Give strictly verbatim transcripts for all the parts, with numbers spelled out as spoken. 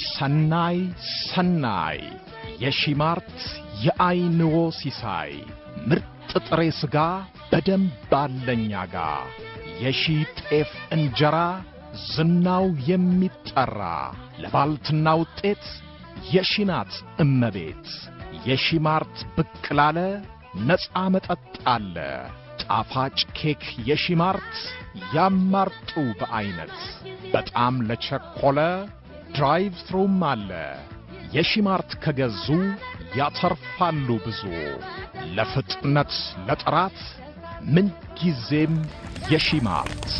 ሰናይ ሰናይ የሺማርት የአይንዎ ሲሳይ ምርጥ ጥሬ ስጋ በደንብ አለኛ ጋ የሺ ጤፍ እንጀራ ዝናው የሚጠራ ለባልትና ውጤት የሺናት እመቤት የሺማርት ብቅላለ ነፃ መጠጥ አለ ጣፋጭ ኬክ የሺማርት ያማርጡ በአይነት በጣም ለቸኮለ ድራይቭ ትሩ ማለ የሺማርት ከገዙ ያተርፋሉ ብዙ ለፍጥነት ለጥራት ምን ጊዜም የሺማርት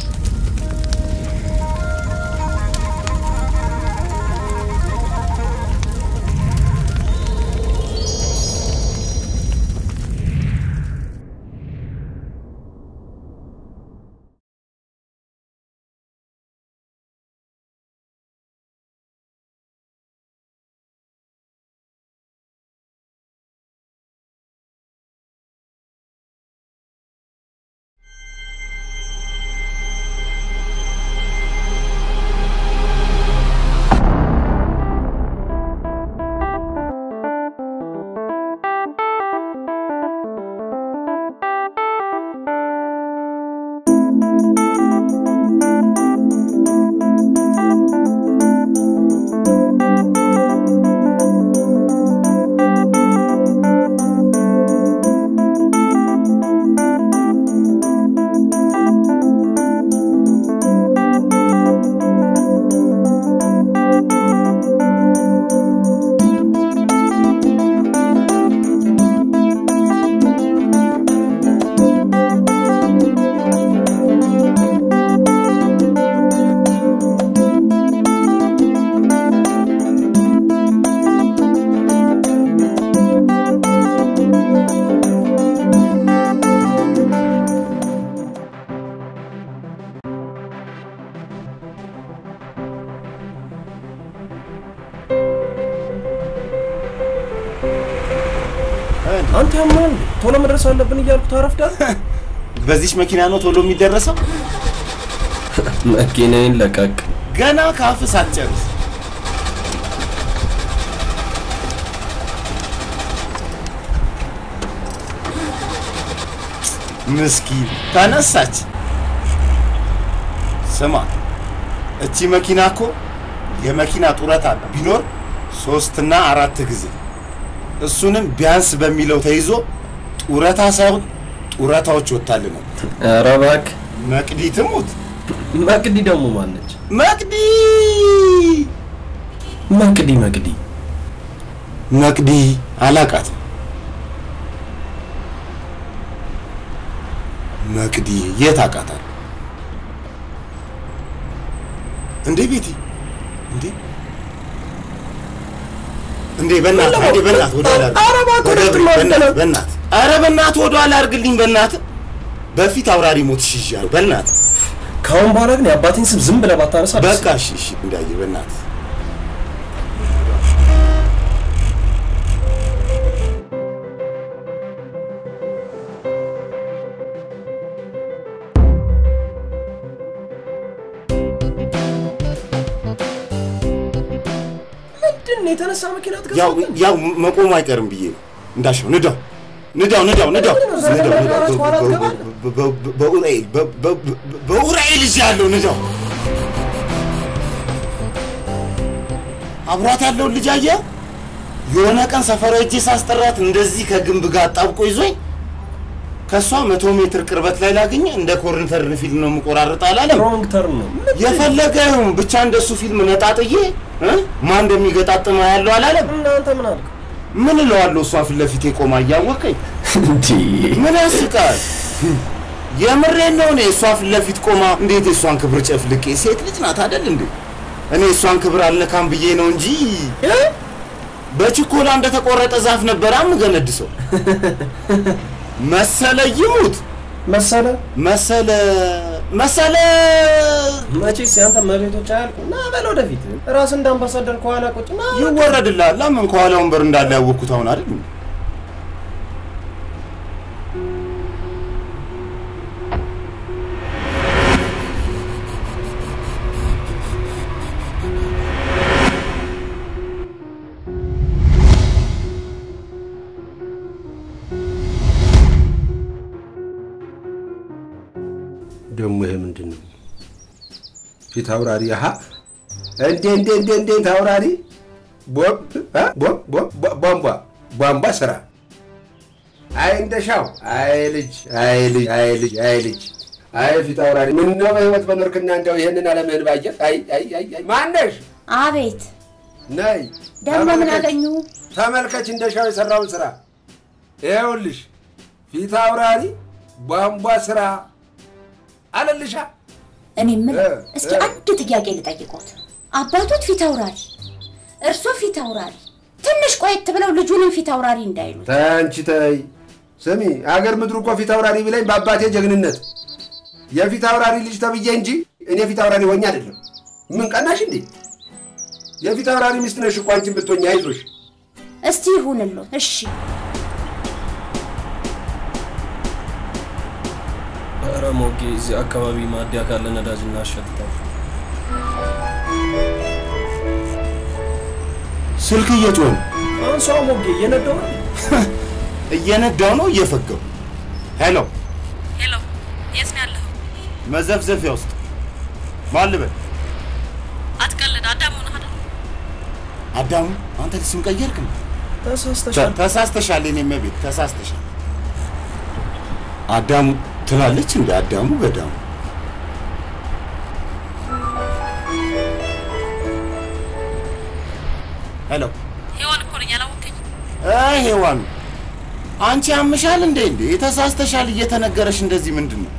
بزيش مكينانو تولو ميدرسو مكينين لكك غنا كافس اتجرس مسكين تنسات سما اتي مكيناكو يا مكينا طورات بينور ثلاثة نا أربعة غزي اسونم بيانس بميلو تيزو طوراتها سايو ኡራታዎች ወጣልን አራባክ ማቅዲ ተሞት ማቅዲ ደሞ ማነች ማቅዲ ማቅዲ ማቅዲ ማቅዲ አላቃት ማቅዲ የታቃታል እንዴ ቤቲ እንዴ እንዴ በእናት እንዴ በእናት ወዳላል አራባክ ወዳላል በእናት أنا بنات ودوا لارجلين بنات، بفيت أوراري موتشيجار بنات. كم بارك نياباتين سب زمبلا باتارس. بكاشيش بداية بنات. من تني أنا سامع كنات كذا. ياو ياو ما قوم ما يكرم بيه. نداشوا نداو. نداو نداو نداو نداو نداو بقول ايه بقول ايه اللي جاله نداو عبرات هالو اللي جايه يونا كان سفره يجي ساسترات اندزي كجنب قاطع ابو يزوي كسوا مية متر قربت لا لاغني عند كورنتر فيل نو مقرارط علالم كورنتر نو يفلقهم بتاع اندسو فيلم نطاطيه ما اندميغططم يالو علالم انت منالك من اللي قال له صافي اللي في تيكو ما يوقي من السكار يا مرينا وني صافي اللي في تيكو ما نديت سوان كبر شاف لك سيت لتنا تعدل ندي أنا سوان كبر على كام بيجينا ونجي بس كل عندك قررت أزاف نبرام نجنا دسو مسألة يموت مسألة مسألة مسألة ما شيء سيانته مريضو شال نا بلو دفيت راسن دام بصدر كوالا كوت نا يورد الله لا من كوالا عمرن دالله وكتاون عارف مهم دينه. في ثوراري ها؟ أنت أنت أنت أنت ثوراري؟ بوب ها بوب بوب بامبا بامبا سرا. أنت شو؟ أيلج أيلج أيلج أيلج. أي في ثوراري من نوع ما تبنور كنا أنت ويهنا على مهر باجر. أي أي أي أي. ما عندش؟ عبيت. ناي. دم من على إنه. ثمر كتشند شو يسرع وسرع. إيه ولش؟ في ثوراري بامبا سرا. على اللي شاء. أنا من أسكي أنت تجاجل تجيكوت. أبادوت في ثوراري. أرسو في ثوراري. تنش قوي تبلو لجولن في ثوراري ندايلو. تانش تاي. سامي. أعرف مدروكوا في ثوراري بلاي باباتي جغننت. يا في ثوراري ليش تبي جنجي؟ إني في ثوراري وني على اللو. من كناش ندي. يا في ثوراري مستنا شو قانتين بتوني عيدوش. أستيهون اللو. إيش؟ موكي زي أكابي ما أديك على نادج الناشط. سلكي يجون. أنا سو موكي يندون. يندون أو يفكر. هلو. هلو. يسمع الله. مزف زف يوست. مالبه. أتكلم أدمون هذا. أدم؟ أنت اسمك كيركم. تساستشال. تساستشاليني مبيت تساستشال. أدم. تلاليتشن ده أدمو قدام. هلا. هيوان كوري يلا وكين. آه هيوان. أنتي عم مشالن ديندي. إذا ساست شالي يتنا قرشن دزي من دونه.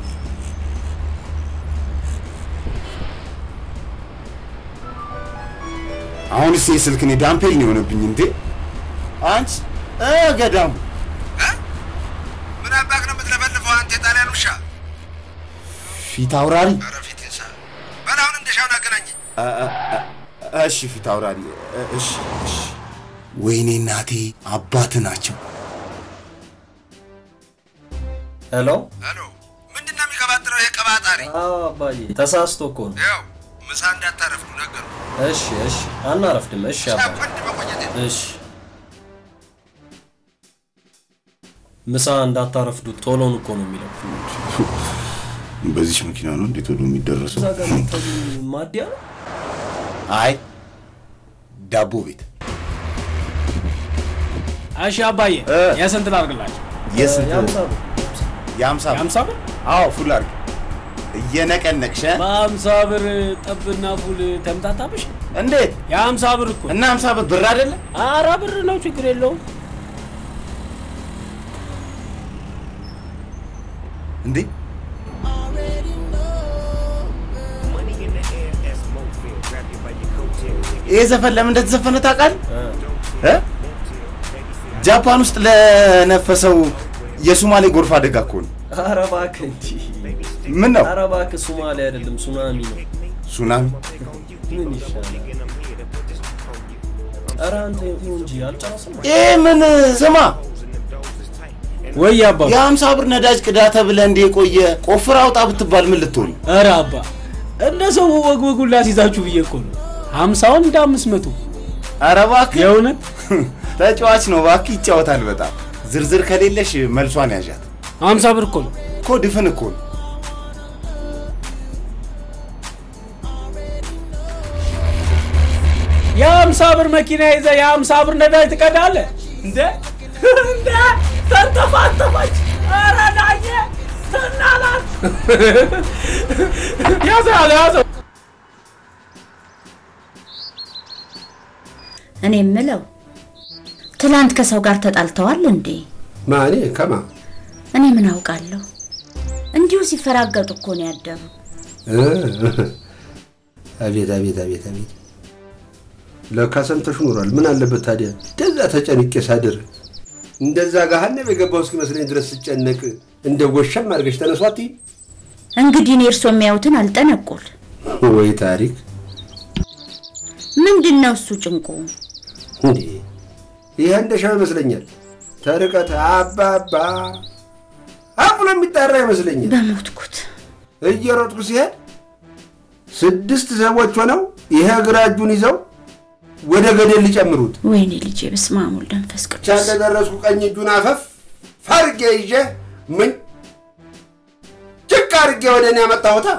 عون السيسل كني دام بيلني ونبيندي. أنت؟ آه قدام. في توراري؟ في تنسى. أنا هون ندشونا كناني. ااا إيش في توراري؟ إيش إيش؟ ويني نادي عباتنا شو؟ هلو؟ هلو. من دنا مكابات روح كاباتاري. آه باي. تساس توكون. ياو. مساند تعرفنا كن. إيش إيش؟ أنا عرفتم إيش يا باي. إيش؟ مساند تعرف دو تولون كونومي لا. بزيش مكينانو دي تودومي درسو ماديا اي دابو بيت اشا باي يا سنت لارغلاش يا سنت يا مصاب يا مصاب يا مصاب اه فولارك ينكنكش ما مصابر طبنا فول تمتاتابش انديت يا مصابر اكو انا مصابر بر አይደለ ኧረ ብር ነው ችግር የለውም እንዴ إيه زفر لمن ده زفرنا تاكل؟ ها؟ جابان است لنفسه يسومالي غرفة دكاكون. أرباك أنتي. منو؟ أرباك سومالي هذا دم سونامي. سونامي؟ منيش. أرا أنت يوم جيال ترى. إيه من زما. ويا بابا. يا أم صابر نداج كداتا بلندي كويه كوفرة وتابت بالملتون. أرا بابا. أنا سو وق وقول لا تيجا تشوفيه كله. هم سوون دام اسمتو. أرباك. ياونه. تجواش نواكي تجاوتان بذا. زرزر خلي ليش ملسوان يجات. هم صابر كل. كود يفن كل. يا هم صابر ما كنا إذا يا هم صابر ندايت كداله. ده ده تنتفع تنتفع. أرا ناجي تنالان. يا زعل يا زعل. أنا ملو. تلاند كسو قارتت التوال لندي. ما أنا كمان. أنا منو قالو. أنجوزي فراقة تكوني أدم. أبيت أبيت أبيت أبيت. لو كاسم تشمر من اللي بتهدي. تزا تجاني كسادر. ندزا جهنم بيجبوسك مثلا يدرس تجانك. ندوشم مرجش تنصاتي. أنقدين يرسم ميوتن على تنقول. هو يتاريك. من دنا وسوجنكم. هندي يهندش على مسلينير تركت عبا با أقول لهم يتعرّي مسلينير بموت كت الجرات قصير سدست زوجت وناو يهاجرات جونيزو وده قد اللي جمرود وين اللي جيب اسمه مول دنفس كت شاكد الرسول أني جنافف فرق يجه من تكارك يا ودني أما تاوتها.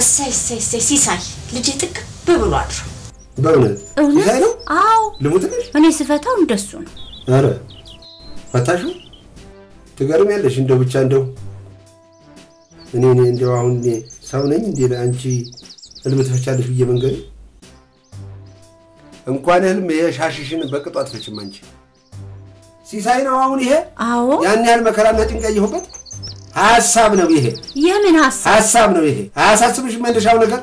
السي سي سي سي ساي لجيتك ببلوار. بقول. أونا. زينو. أو. لموتنيش. أنا سفتها وندسون. أرى. فتاشو. تكارم يلا شندو بتشندو. أنا أنا عندي وعندي سونا عندي لأنشي اللي بتفشل في جبنجر. أمكان هالمية شاشين بقطعة فيش منشي. سيساي نواوني هي؟ أو. يعني هالمكان ما تنجي يهوبت. هاسام نبيه. يا من هاسام. هاسام نبيه. هاسام مش من دشاو نكر.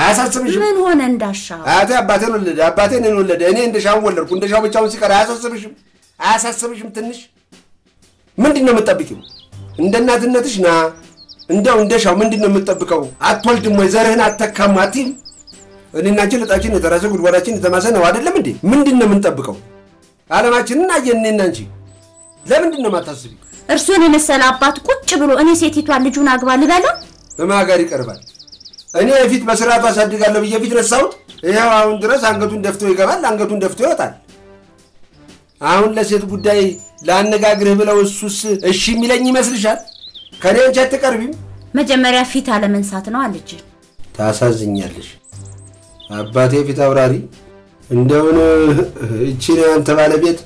هاسام مش. من هو ندشاو؟ هذا أباتين ولا أباتين ولا دهني ندشاو ولا كون دشاو بتشاو سكر هاسام مش. هاسام مش متنش. من دينا متابكيم. ندنا دنا تشنا. ندنا ندشاو من دينا متابكاو. أطول تموزر هنا أتكام هاتين. نناجلت أكين ترازو قد وراشين تماسنا وادل لمندي. من دينا متابكاو. على ما تجينا جنّي نانجي، لا بدنا ما تصبي. أرسلني للسلابات كنت شبرو أنا سيتي توالد جونا قبل غلا؟ ما أقاري كربان. أنا أفيد مسرات وصدق قالوا بيجي أفيد الصوت. إيه عون درس عنكتون دفتوه قبل عنكتون دفتوه تان. عون لا سيد بداي لأن نقاقره بلا وسوس الشي ملاني مثل شات. كريم جات كربيم. ما جمر أفيد على من ساتنا على الجن. تأساس زنيالش. أبادي أفيد أوراري. እንደውን እቺን አንተ ባለቤት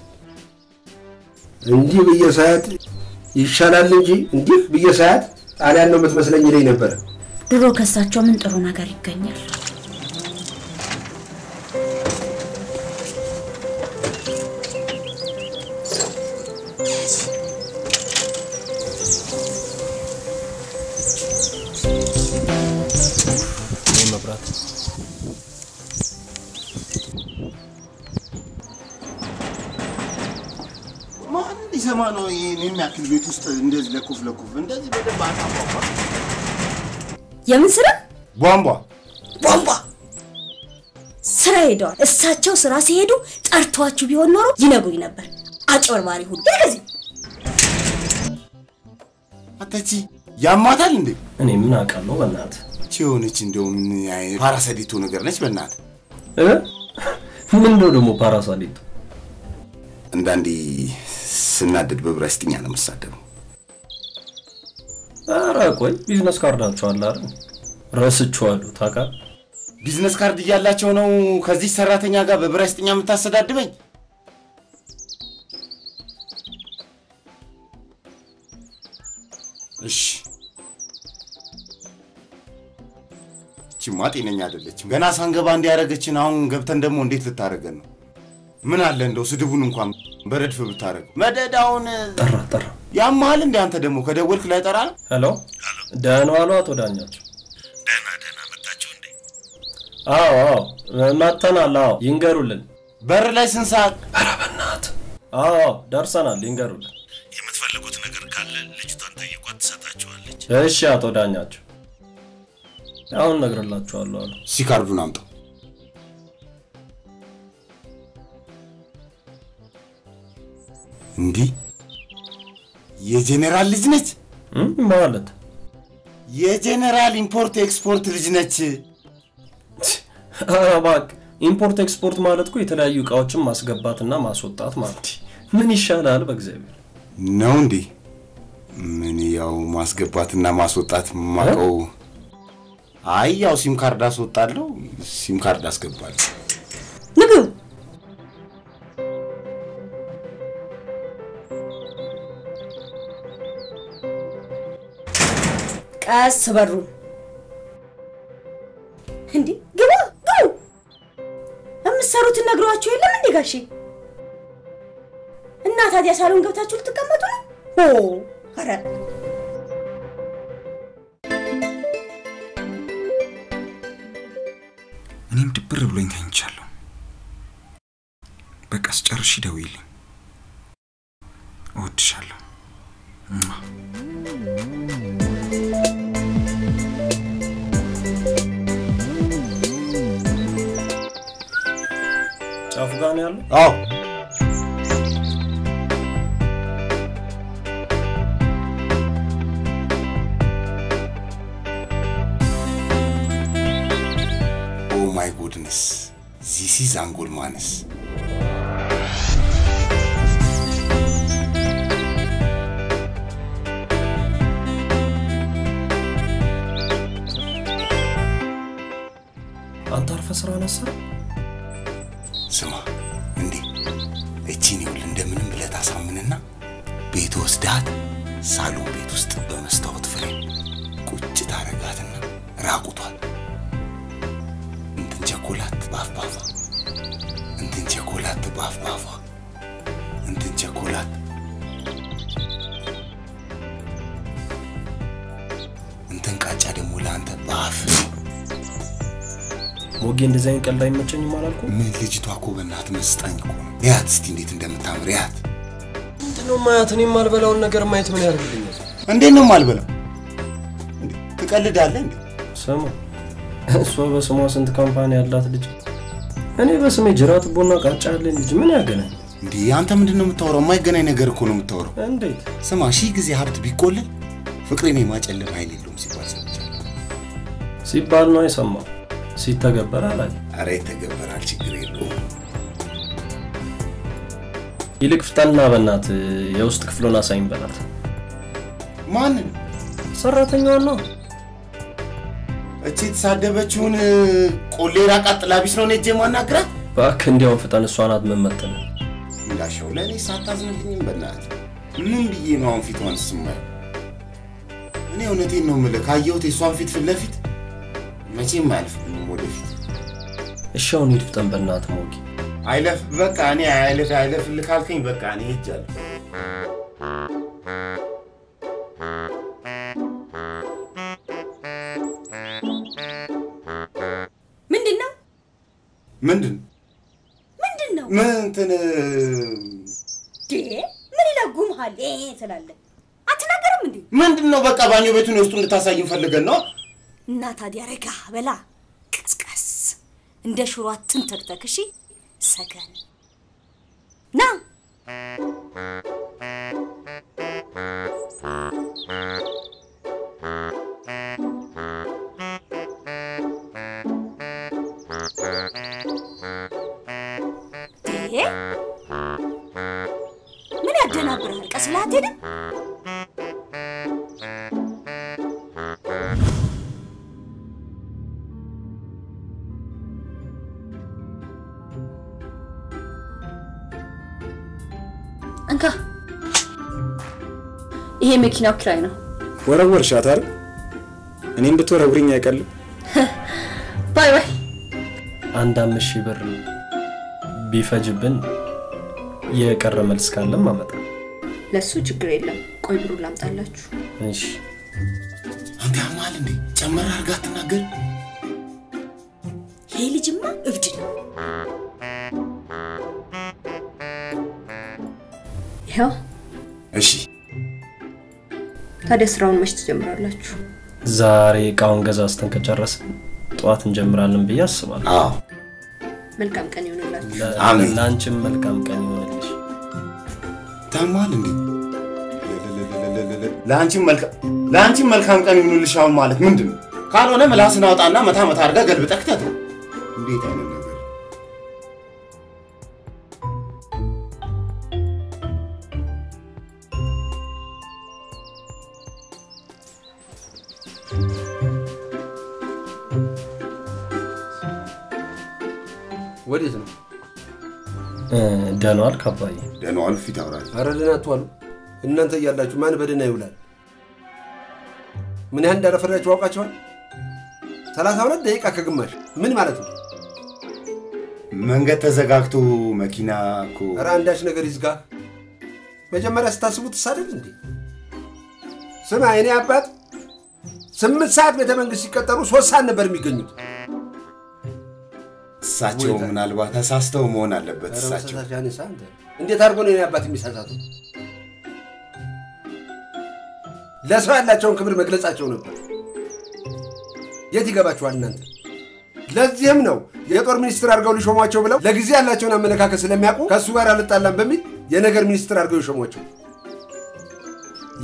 እንጂ በየሰዓት ይሻላል እንጂ እንዴ በየሰዓት ጣሊያን ነው መስመስለኝ ላይ ነበር ድሮ ከሳቸው ምን ጥሩ ነገር ይገኛል مانو يني ماكل بيت است اندز لكوف لكوف اندز بده باطا بابا يا من سرا بوامبا بوامبا سرا يدور اساتچو سرا سييدو طرتواچو بيون نورو ينغوي نبر اچورباري هود دغزي اتاتي يا ماتال اندي اني من اقالو بنات چيونچ اندوم ياي باراساديتو ነገር ነች بنات እ ምን ነው ደሞ ፓራሳዲት እንዳንዲ سنادد ببرستين على مسادم. آه كوي بيزنس كاردات شو هاللار؟ راسد شو هالو ثاكا؟ بيزنس كارد يلا شو نو خزي سرعتين يا جا ببرستين يا متاسداد بين. إيش؟ تيماتين يا دلتش. غنا سانغ باندي أرجتش ناون غبتن دموندي تلتارجنو. من هاللندو سدبونو كام. برد في بتارك ما ده داون ترى ترى يا مالن ده أنت دمو كده ولك لا ترى هلا ده أنا ولا تو ده أنا ده أنا ده أنا متاجوندي آه آه ما تنا لا ينقرولن بر لا يسنساك أربنات آه درسنا لينقرول يمتفعل قط نقر كله لجتان تيجي قط ستاجوال لج إيش يا تو ده أنا أون نقر لا تجوال لا سكار بنامتو ندي يا جنرال لجنة ما ولد يا جنرال إمبورت إكسبورت لجنة آه باك إمبورت إكسبورت مالت كوي تلا يوك أو تشم ماس جباتنا ماس وطات مالتي مني شالال بق زبير نوندي مني أو ماس جباتنا ماس وطات ما أو أي أو سيم كارداس وطالو سيم كارداس جبات نقول أسبرو هندي جوا جوا أم ساروت النجرة أشوي لمن ديجاشي الناس هذي سالون جوتها شلت كم تقول هو خرّ أنا متبرر بلون هين شالو بق أستجر شيء دويلي أود شالو Daniel? Oh. Oh my goodness. This is Angul Manes. Profesör Anas'ı? Sema, şimdi etini ulundamının bile tasamınına beytu usdat, salon beytu ustat da mestavut fırın. Kucci taragatına ragut ol. Indin çikolat baf bafa. Indin çikolat baf bafa. Indin çikolat. Indin kaçar mulanda baf. Bugün dizayn kalday maçın yumalarko. Milletçi tuhakko ben hatim istanyo konu. Yat stindetin de metamriyat. Dino mayatın imar bela onun kadar mayatın yargı dinliyorsun. Ande ne mal bela? Tıkalı dağlı mı? Sama. Soğuk soğusun da kampanya adlatı diye. Hani ben samay cirat buna kaçarlı diye. Mene agana. Di antam dino mutoro may gana ne kadar konu mutoro. Ande. Sama şey gizi hapt bir kolle. Fikri ne maç elle maylilum si parça. Si par noy sama. Sita geberalay. Arayta geberal çıkırıyor. İlk fıtanla benat, yavustuk flona sayın benat. Man? Sarratın yana. Açit sadebe çun kolera katlabisno nece manakra? Bak endiyom fıtanı suanat memmetten. İla şöyle satazın binim benat. Nun biye nam fıtan sımma. Ne onetin nomle kayyoti suan fit fillafit. ماشين مالف مولفت الشون يرفتن بنات موكي عالف بكاني عالف عالف اللي خالكين بكاني يجال من دنا من دن من دنا من تن دي من لا قوم هالين سلاله اتناغر من دي من دنا بقى بانيو بيتو نوستو نتاسايين فلغن نو ناتا دي ركا بلا كس كس اندى شروات تنتكتكشي سكن نعم ايه من عدنا برهن كسلاتي ده Anka, iyi mekina ukrayna. Vara var şatar. Anin betor avrin ya kallı. Bay bay. Andam meşibir bifacibin ya karramal skanlam mamata. Lasu çıkrayla koyburulam tallaçu. Neyş. Anda amalindi. Çamar argatın agır. Heylicim ma övcün. Ya? Eşi. Tadesraun maçtı cemralaçu. Zari kaun gazastan kaçarasın. Tuatın cemralın biyası var. Aa. Melkam kaniyonulaçu. Amin. Lançın melkam kaniyonulaçu. Tamam indi. Lançın melkam lançın melkam kaniyonulaçu al malik mümdüm. Karone melasın avat anna matam atarga galbet aktadı. Değil anne. وليتنا دانو الكباي دانو الفي تاورا ارلنا طول ان انت يالاچو مان بدنا يولال من هند رفراچو واقاچون ثلاثة وثلاثين دقيقه كغمش من معناته منغت تزغاغتو ماكينا كو ارا انداش ነገር ይዝጋ መጀመሪያ ስታስቡት ሳደል እንዴ ስማ የኔ አባት ስምንት ሰዓት በተመንግስ ሲከተሩ ሶስት ሰዓት ነበር የሚገኙት ሳቸው ምናልባት ተሳስተው መሆን አለበት ሳቸው እንዴት አድርጎ ነው ያባት የሚሳሳቱ ለሰው ያላቸውን ክብር መግለጻቸው ነበር የት ይገባችኋል እናንተ ለዚህም ነው የጦር ሚኒስትር አድርገው ሊሾሟቸው ብለው ለጊዜ ያላቸውን አመለካከት ስለሚያውቁ ከሱ ጋር አልጣላም በሚል የነገር ሚኒስትር አድርገው ሾሟቸው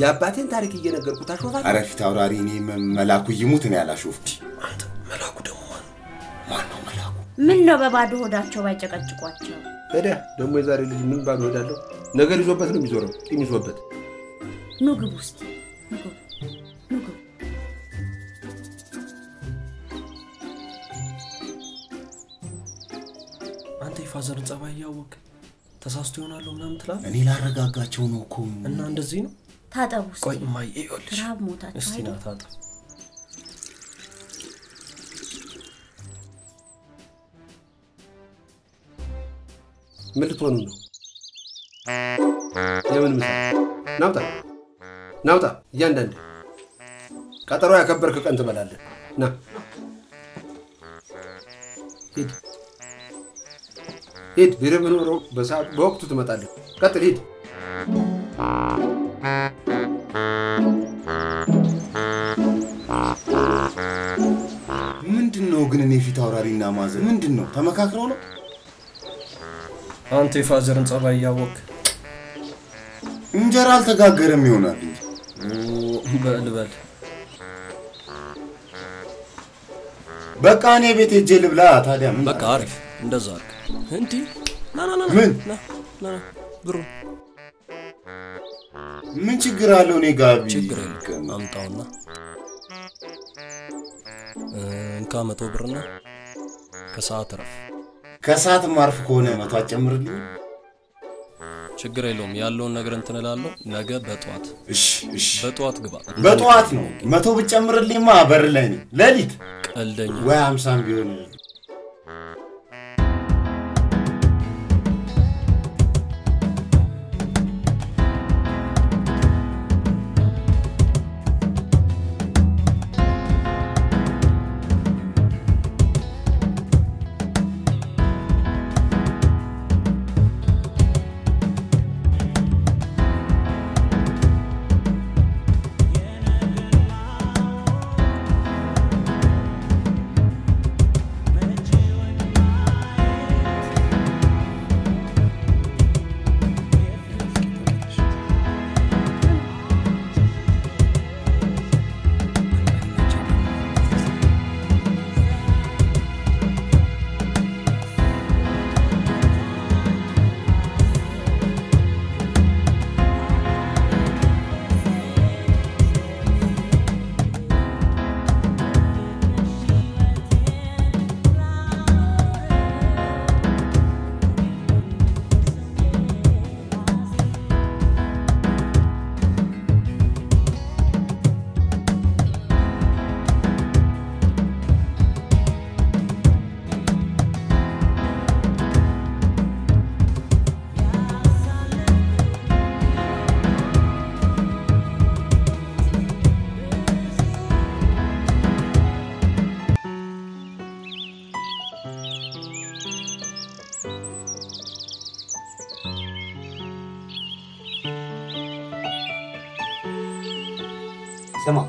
ያባቴን ታሪክ እየነገርኩት አሾፋለሁ አረፊት አውራሪ እኔ መላኩ ይሙት ነው ያላሾፍኩ አንተ መላኩ ደግሞ ማን ማን ነው መላኩ من ne babado hodaço bayçaqçıqaço. Dede, demo yezari lij min bado hodallo. Neger izobet ne mizoro, kim izobet. Nugub usti. Nugub. Nugub. أنت يفازر تزاوي ياوك تساستيون على لونام تلا أني لا رجع كاتشونوكم أن عند زينو هذا أبوس كوي ماي إيولش راب موتات استينا هذا ملتونو لمن مثل ناوتا ناوتا يندن كاتروا يكبرك أنت بلاد نا هيد هيد بيرمنو رو بس بوك تتمتعلم كاتر هيد من دنو جنني في تورارين نامازه من دنو تما كاكرونه أنت فازر أنت أبغى ياوك إنجرال تجاكر ميونا بال بال بكاني بيتي جلب لا هذا بك عارف ده زاك أنتي لا لا لا من لا لا برو من شجرالوني قابي شجرالك أمطارنا نكامة برنا كساعات رف كسات معرف كونه ما تجمرني. شجرة لهم يالون نجرنتنا لالو نجا بتوات. إيش إيش. بتوات قبل. بتوات نو. ما تو بتجمرني ما برلاني. لاليت. الدنيا. وهم سامبيوني. سما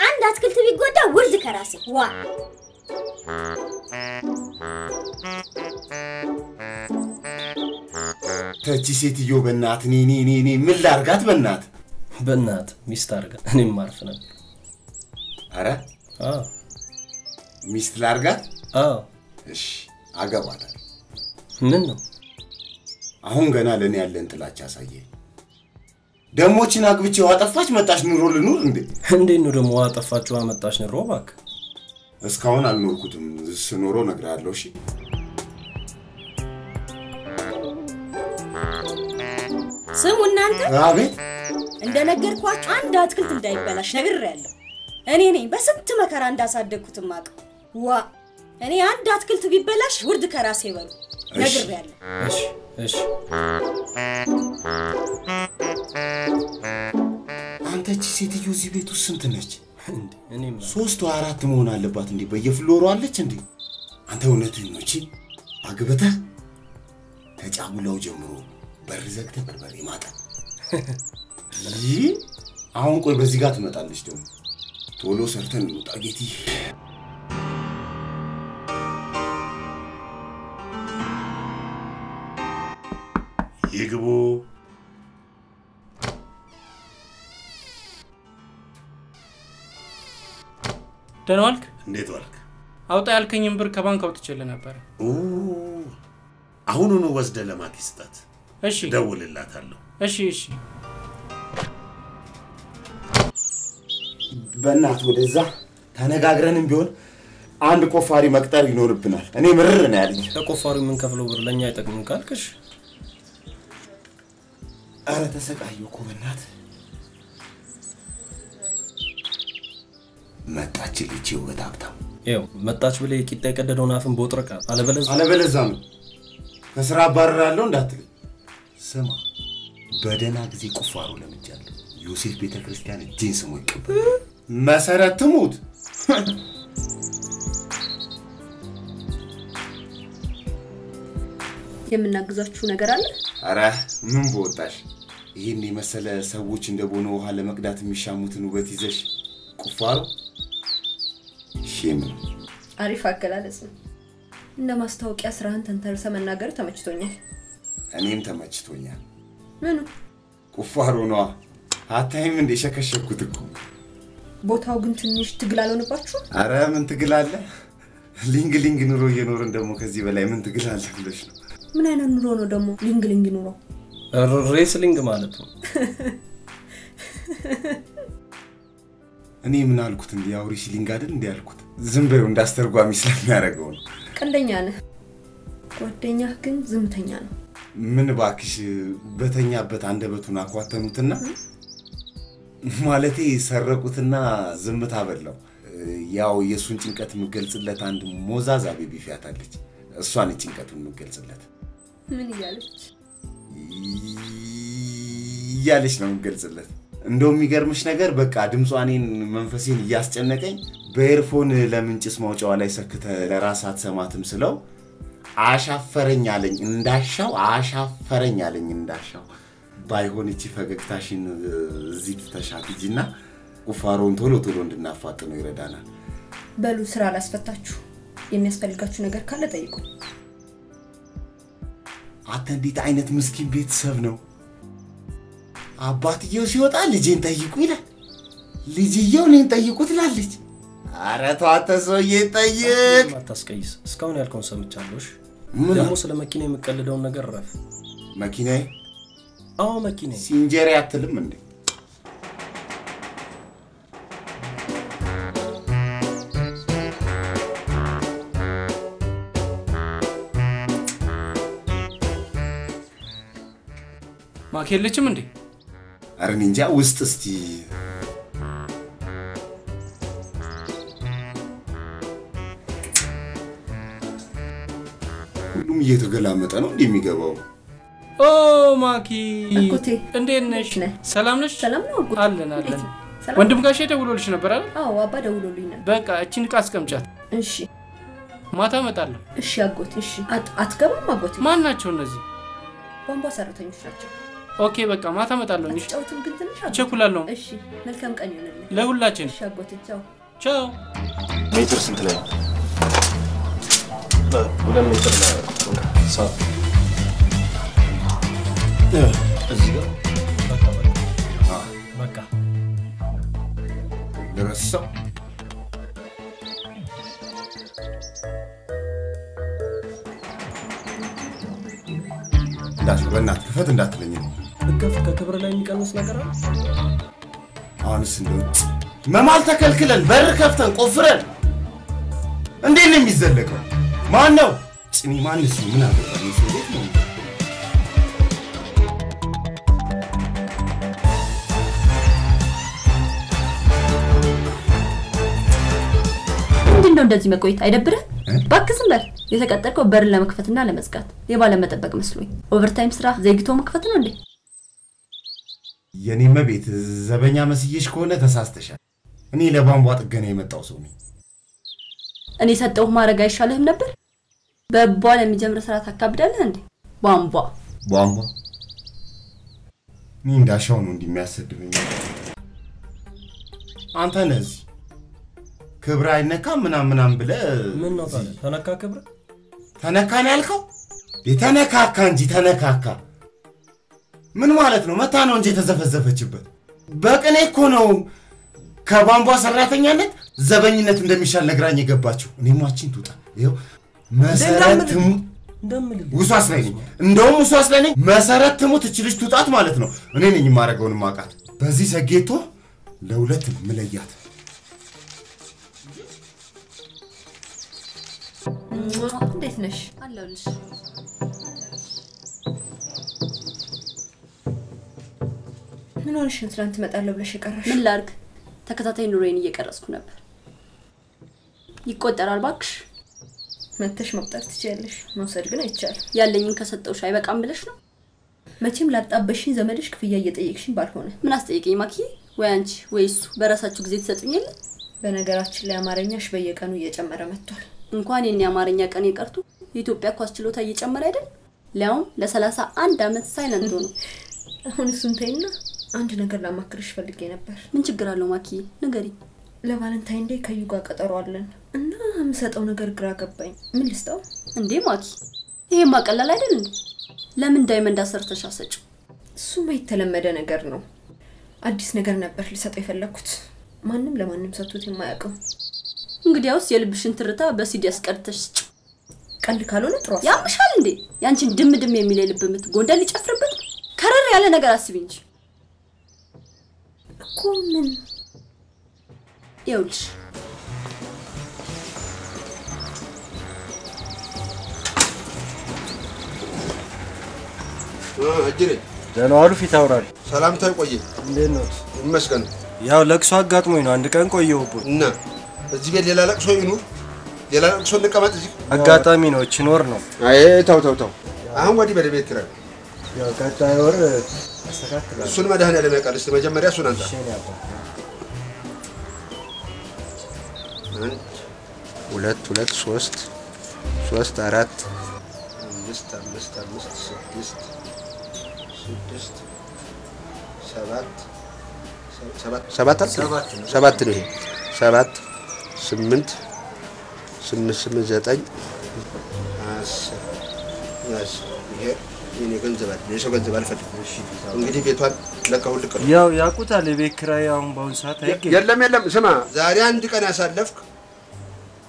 عندك كل تبي جودا ورد كراسي وا تجسيتي يو بنات ني ني ني ني من لارجات بنات بنات ميستارجا أنا ما أعرفنا أرا آه ميست لارجات آه إيش أجا وادا منو أهون جنا لني على أنت لا تجاسيه دمو تشناك بيتي واتفاش متاش نورو لنور ندي ندي نورو مواتفاش وا متاش نروباك اسكاون على نور كوتم سنورو نغرالو شي سمونا انت ابيت እንደነገርኳችሁ አንድ አትክልት እንዳይበላሽ ነግሬያለሁ እኔ ነኝ በስንት መከራ እንዳሳደግኩት ማቅ ዋ እኔ አንድ አትክልት ቢበላሽ ውርድ ከራሴ ይበሉ ነግሬያለሁ እሺ እሺ አንተች ሴትዮ እዚህ ቤት ውስጥ እንት ነች እንዴ እኔማ ሶስት ወይ አራት መሆን አለባት እንዴ በየፍሎሩ አለች እንዴ አንተ እውነቱን ነው እቺ አግበታ ተጫጉላው ጀምሮ በርዘክተ በርበሬ ማጣ እሺ አሁን ቆይ በዚህ ጋር ትመጣለች ደሞ ቶሎ ሰርተን እንውጣ ጌቲ 예그보 ኔትወርክ ኔትወርክ አውጣ ያልከኝም ብር ከባንክ አውጥቼልህ ነበር ኦ አሁን ነው ወስደ ለማክስታት እሺ ደውልላታለሁ እሺ እሺ በእናት ወደዛ ተነጋግረንም ቢሆን አንድ ቆፋሪ መቅጠር ይኖርብናል እኔ ምርር ነው ያለኝ ተቆፋሪው ምን ከፍለው ብር ለኛ አይጠቅሙን ካልከሽ አረ ተሰቃዩ እኮ በእናት መጣች ልጅ ወጣጣ ይው መጣች ብለ ይቅጣ ይቀደደውን አፍን ቦጥረቃ አለበለዛ አለበለዛ ነው ከስራ አባራለሁ እንዳትል ስማ በደና ግዜ ቁፋሩ ለምጃለሁ ዮሴፍ ቤተክርስቲያን እጄን ስሙ ይቀበል መሰረት ሙት የምናግዛችሁ ነገር አለ አረ ምን ቦታሽ ይሄን የመሰለ ሰዎች እንደቦነ ውሃ ለመቅዳት የሚሻሙትን ውበት ይዘሽ ቁፋሩ شيمن عارف አከላለጽ እንደማስተዋቂያ ስራን ተንተርሰ መናገር ተመችቶኛል እኔም ተመችቶኛል ምኑ ቁፋሩ ነው አታይም እንደ ሸከሸኩት እኮ ቦታው ግን ትንሽ ትግላልሆነባችሁ አረ ምን ትግላለ ሊንግ ሊንግ ኑሮ የኖርን ደሞ ከዚህ በላይ ምን ትግላለ ብለሽ ነው ምን አይነት ኑሮ ነው ደሞ ሊንግ ሊንግ ኑሮ ሬስሊንግ ማለት ነው እኔ ምን አልኩት እንዴ አውሪ ሲሊንግ አይደል እንዴ አልኩት ዝም በዩ እንዳስተርጓሚ ስለሚያረጋው ነው ቀንደኛ ነህ ቆደኛ ግን ዝምተኛ ነው ምን ባክሽ በተኛበት አንደበቱን አቋተኑትና ማለቴ ሰረቁትና ዝምታ በለው ያው የሱን ጭንቀት ምገልጽለት አንድ ሞዛዛ ቤቢ ፊያታለች እሷን ጭንቀቱን ምገልጽለት ምን ይያለች ይያለች ነው ምገልጽለት እንደውም ይገርምሽ ነገር በቃ ድምጿኔን መንፈሴን ያስጨነቀኝ በኤርፎን ለምንጭስ ማውጫዋ ላይ ሰክተ ለራሳት ሰማትም ስለው አሻፈረኝ አለኝ እንዳሻው አሻፈረኝ አለኝ እንዳሻው ባይሆን እቺ ፈገግታሽን እዚህ ተሻጥጂና ቁፋሮን ቶሎ ቶሎ እንድናፋጥነው ይረዳናል በሉ ስራ ላስፈታችሁ የሚያስፈልጋችሁ ነገር ካለ ጠይቁ አተንዲት አይነት ምስኪን ቤተሰብ ነው አባትየው ሲወጣ ልጄን ጠይቁ ይላል ልጅየው ለኔ ጠይቁት ላልልጅ አረ ተዋተሶዬ ጠይቅ አታስቀይስ ስካውን ያልከውን ሰምቻለሽ ደሞ ስለ መኪና የምቀልደው ነገር ረፍ መኪና አዎ መኪና ሲንጀሪ አትልም እንዴ ማከለችም እንዴ አረን እንጃ ውስጥ እስቲ ሁሉም እየተገላመጠ ነው እንደሚገባው ኦ ማኪ አቆቴ እንዴት ነሽ ሰላም ነሽ ሰላም ነው አለን አለን ወንድም ጋሼ ደውሎልሽ ነበር አይደል አዎ አባ ደውሎልኝ ነበር በቃ እቺን ቃስቀምጫት እሺ ማታ መጣለሁ እሺ አቆቴ እሺ አትገባም አቆቴ ማን ናቸው እነዚህ ቦምባ ሰራተኞች ናቸው ኦኬ በቃ ማታ መጣለሁ እንጂ ጫውቱን ግን ትንሽ አቸኩላለሁ እሺ መልካም ቀን ይሁንልኝ ለሁላችን እሺ አቆቴ ቻው ቻው ሜትር ስንት ላይ ወደ ሜትር ላይ ሰዓት እዚህ ጋር በቃ በቃ አዎ በቃ ደረሰ ዳስ በእናት ከፈት እንዳትለኝ ከፍ ከክብር ላይ የሚቀንስ ነገር አለ አሁንስ እንደው መማል ተከልክለን በር ከፍተን ቆፍረን እንዴት ነው የሚዘለቀው ማን ነው ጽኒ ማንስ ምን አደረገ እንዴት ነው እንደው እንደዚህ መቆየት አይደብርም ባክ ዝም በል የተቀጠቀው በር ለመክፈትና ለመዝጋት የባለ መጠበቅ መስሎኝ ኦቨርታይም ስራ ዘይግቶ መክፈት ነው እንዴ የኔማ ቤት ዘበኛ መስየሽ ከሆነ ተሳስተሻል እኔ ለባንቧ ጥገና የመጣው ሰው ነኝ እኔ ሰጠው ማረጋ ይሻልህም ነበር በቧ ለሚጀምር ስራ ታካብዳለህ እንዴ ባንቧ ባንቧ ምን እንዳሻው ነው እንደሚያሰድበኝ አንተ ነህ ክብራ አይነካ ምናም ምናም ብለ ምን ነው ታለ ተነካ ክብራ ተነካን ያልከው የተነካካ እንጂ ተነካካ من مالتنا ما تانون جيت زفزفة جبل باقنا يكونوا كابانبوا سرعتين يالد زبانينا تندم يشال لقراني قباتشو نيمواتشين توتا يو مسارتهم وسواس لاني اندوم وسواس لاني مسارتهم تتشلش توتات مالتنا ونيني نيمارا قون ماقات بازي ساقيتو لولت الملايات ديتنش الله ليش من هونش انت متقلب بلاش يقرش من لارك تكتاتاي نورين يقرصكو نبر يقدرال باكش متش مقدر تجيلش موسد ግን አይቻል ያለኝን ከሰጠውሽ አይበቃም ብለሽ ነው መቼም ላጣበሽኝ ዘመድሽ ክፍያ እየጠየቅሽኝ ባልሆነ ምን አስጠይቂኝ ማኪ ወይ አንቺ ወይሱ በራሳችሁ ግዜ ትሰጡኝል በነገራችን ላይ አማርኛሽ በየቀኑ እየጨመረ መጥቷል እንኳን የኛ አማርኛ ቀን ይቀርቱ ኢትዮጵያ ኳስ ችሎታ እየጨመረ አይደል ላውም ለ31 አመት ሳይለንት ሆኖ አሁን ስንተኛ አንድ ነገር ላማክርሽ ፈልጌ ነበር ምን ችግር አለው ማኪ ንገሪ ለቫለንታይን ዴይ ከዩጋ ቀጠሯለን እና ምሰጠው ነገር ግራ ገባኝ ምን ልስጠው እንዴ ማኪ ይሄ ማቀላል አይደል እንዴ ለምን ዳይመንድ አሰርተሽ አሰጪ እሱ የተለመደ ነገር ነው አዲስ ነገር ነበር ልሰጠው የፈለኩት ማንንም ለማንንም ሰጥቶት የማያቀው እንግዲያውስ የልብሽን ትርታ በሲዲ አስቀርተሽ ቀልድ ካልሆነ ጥሩ ያምሻል እንዴ ያንቺን ድም ድም የሚል ልብ ምት ጎንደል ይጨፍርበት ከረር ያለ ነገር አስቢ እንጂ እኮ ምን ይውልሽ እ አጅሬ ደህና ዋሉ ፊት አውራሪ ሰላምታ ይቆይ እንዴት ነው ይመስገን ያው ለቅሶ አጋጥሞኝ ነው አንድ ቀን ቆየሁበት እና እዚህ ቤት ሌላ ለቅሶ ይኑር ሌላ ለቅሶ ለቀመጥ እዚህ አጋጣሚ ነው እችኖር ነው አይ ታው ታው ታው አሁን ወዲህ ወደ ቤት ትራ ያው ቀጣይ ወር አስተካክላለሁ እሱን መዳህን ያለ መቀልስ መጀመሪያ እሱን አንተ ሁለት ሁለት ሶስት ሶስት አራት አምስት አምስት አምስት ስድስት ስድስት ሰባት ሰባት ሰባት ሰባት ሰባት ነው ሰባት سمنت سمن سمن زاتاي عشرة عشرة هي يني غنزبال ليش غنزبال فتكش انغدي بيتوال لكاو لكاو ياو ياكوتا لي بكراي اون باون ساعه هيك يلم يلم سما زاري عند كان ياسالفك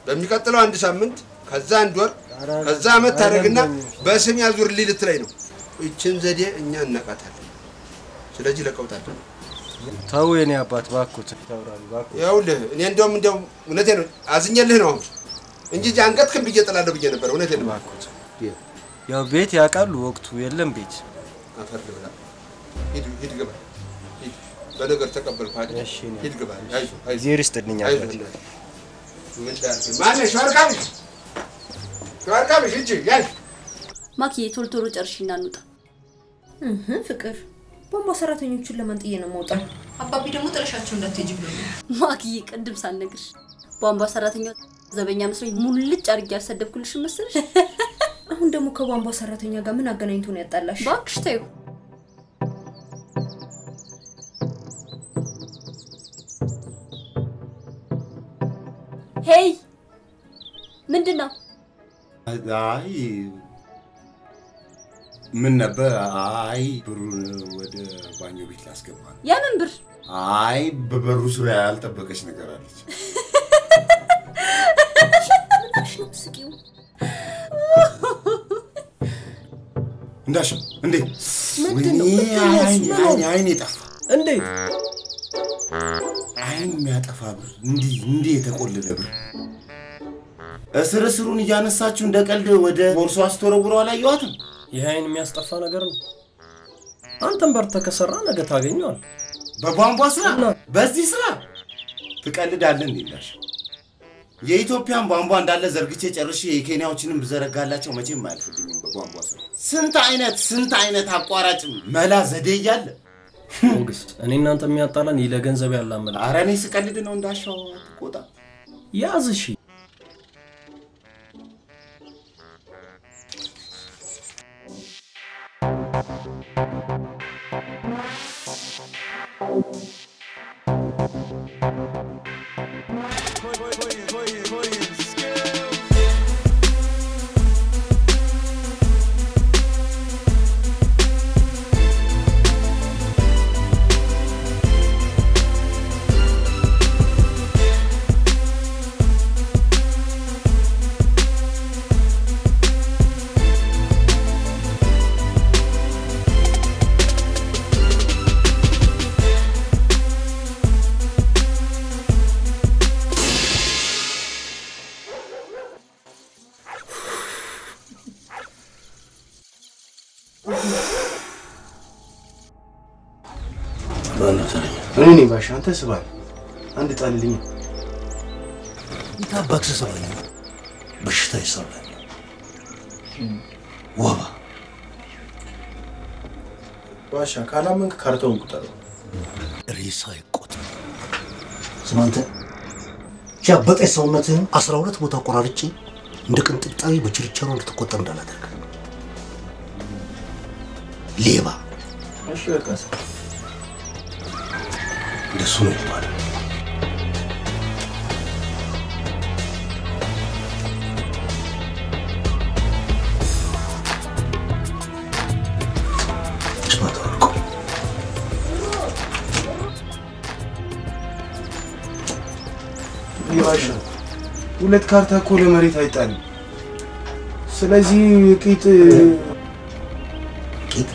بميقتلو عند سمنت كذا عند ور كذا ما تارغنا بسم يازور لي لتراي نو ايتشن زدي اኛ እናቃታለን ስለዚህ ለቀውታለን ታው የኔ አባት ባኩት ታውራል ባኩት ያውል እኔ እንደውም እንደው እነቴ ነው አዝኘልህ ነው እንጂ ጃንቀጥክም በየጠላለብ እየነበረ እነቴ ነው ባኩት ያው ቤት ያቃሉ ወቅቱ የለም ቤት አፈር ብላ ሂድ ሂድ ገባ ሂድ በነገር ተቀበልኳት እሺ ሂድ ገባ አይ አይ ዜሪስ ተድኛ አባት ምን ዳርክ ማለ ሻርካም ሻርካም ሂጂ ያይ ማኪ ቱልቱሩ ጨርሽና እንውጣ እህ ፍቅር بابا ሰራተኞቹን ለማንጥዬ ነው ማውጣ አባቢ ደግሞ ጥለሻቸው እንዳትጂብ ማኪ ቅድም ሳልነግርሽ ባምባ ሰራተኛ ዘበኛ መስሎኝ ሙልጭ አርግ ያሰደብኩልሽ መስልሽ አሁን ደግሞ ከባምባ ሰራተኛ ጋር ምን አገናኝቶ ነው ያጣላሽ ባክሽ ተይው ሄይ ምንድነው አይ من ነበር አይ ብሩ ወደ ባኞ ቤት ላስገባ ያንን ብር አይ በበሩ ሱሪያ ያልተበቀሽ ነገር አለች ስቂው እንዳሽ እንዴ ምንድነው አይኔ ጠፋ እንዴ አይኔ የሚያጠፋ ብር እንዴ እንዴ የተቆለለ ብር እስርስሩን ያነሳችሁ እንደቀልድ ወደ ቦርሳው አስተረውራው ላይ ያዩት ይሄን የሚያስጠፋ ነገር ነው አንተም በር ተከሰራ ነገ ታገኛል በቧንቧ ስራ በዚህ ስራ ትቀልዳለህ እንዴላሽ የኢትዮጵያን ቧንቧ እንዳለ ዘርግቼ ጨርሼ የኬንያዎችንም ዘረጋላቸው መቼም ማልፈልኝም በቧንቧ ስራ ስንት አይነት ስንት አይነት አቋራጭ መላ ዘዴ ያለ ኦገስት እኔ እናንተም ያጣላን ይለገንዘብ ያላመለ አረ እኔ ስቀልድ ነው እንዳሻው አትቆጣ ያዝሽ ما ريني باشا أنت سبان عندي تعلمين أنت أباك سبان بشتاي سبان وابا باشا كلامك كارتون قتلو ريساي قتل سمعت شابك إسمتهم أسرارات متقاربتي عندك أنت تعي بتشرشون لتقطن دلالتك ليبا ماشي الكاس de son étoile. Je m'adore le coup. Oui, Racha. Vous l'êtes carte à quoi le mari Taïtan? Cela dit, quitte. Quitte.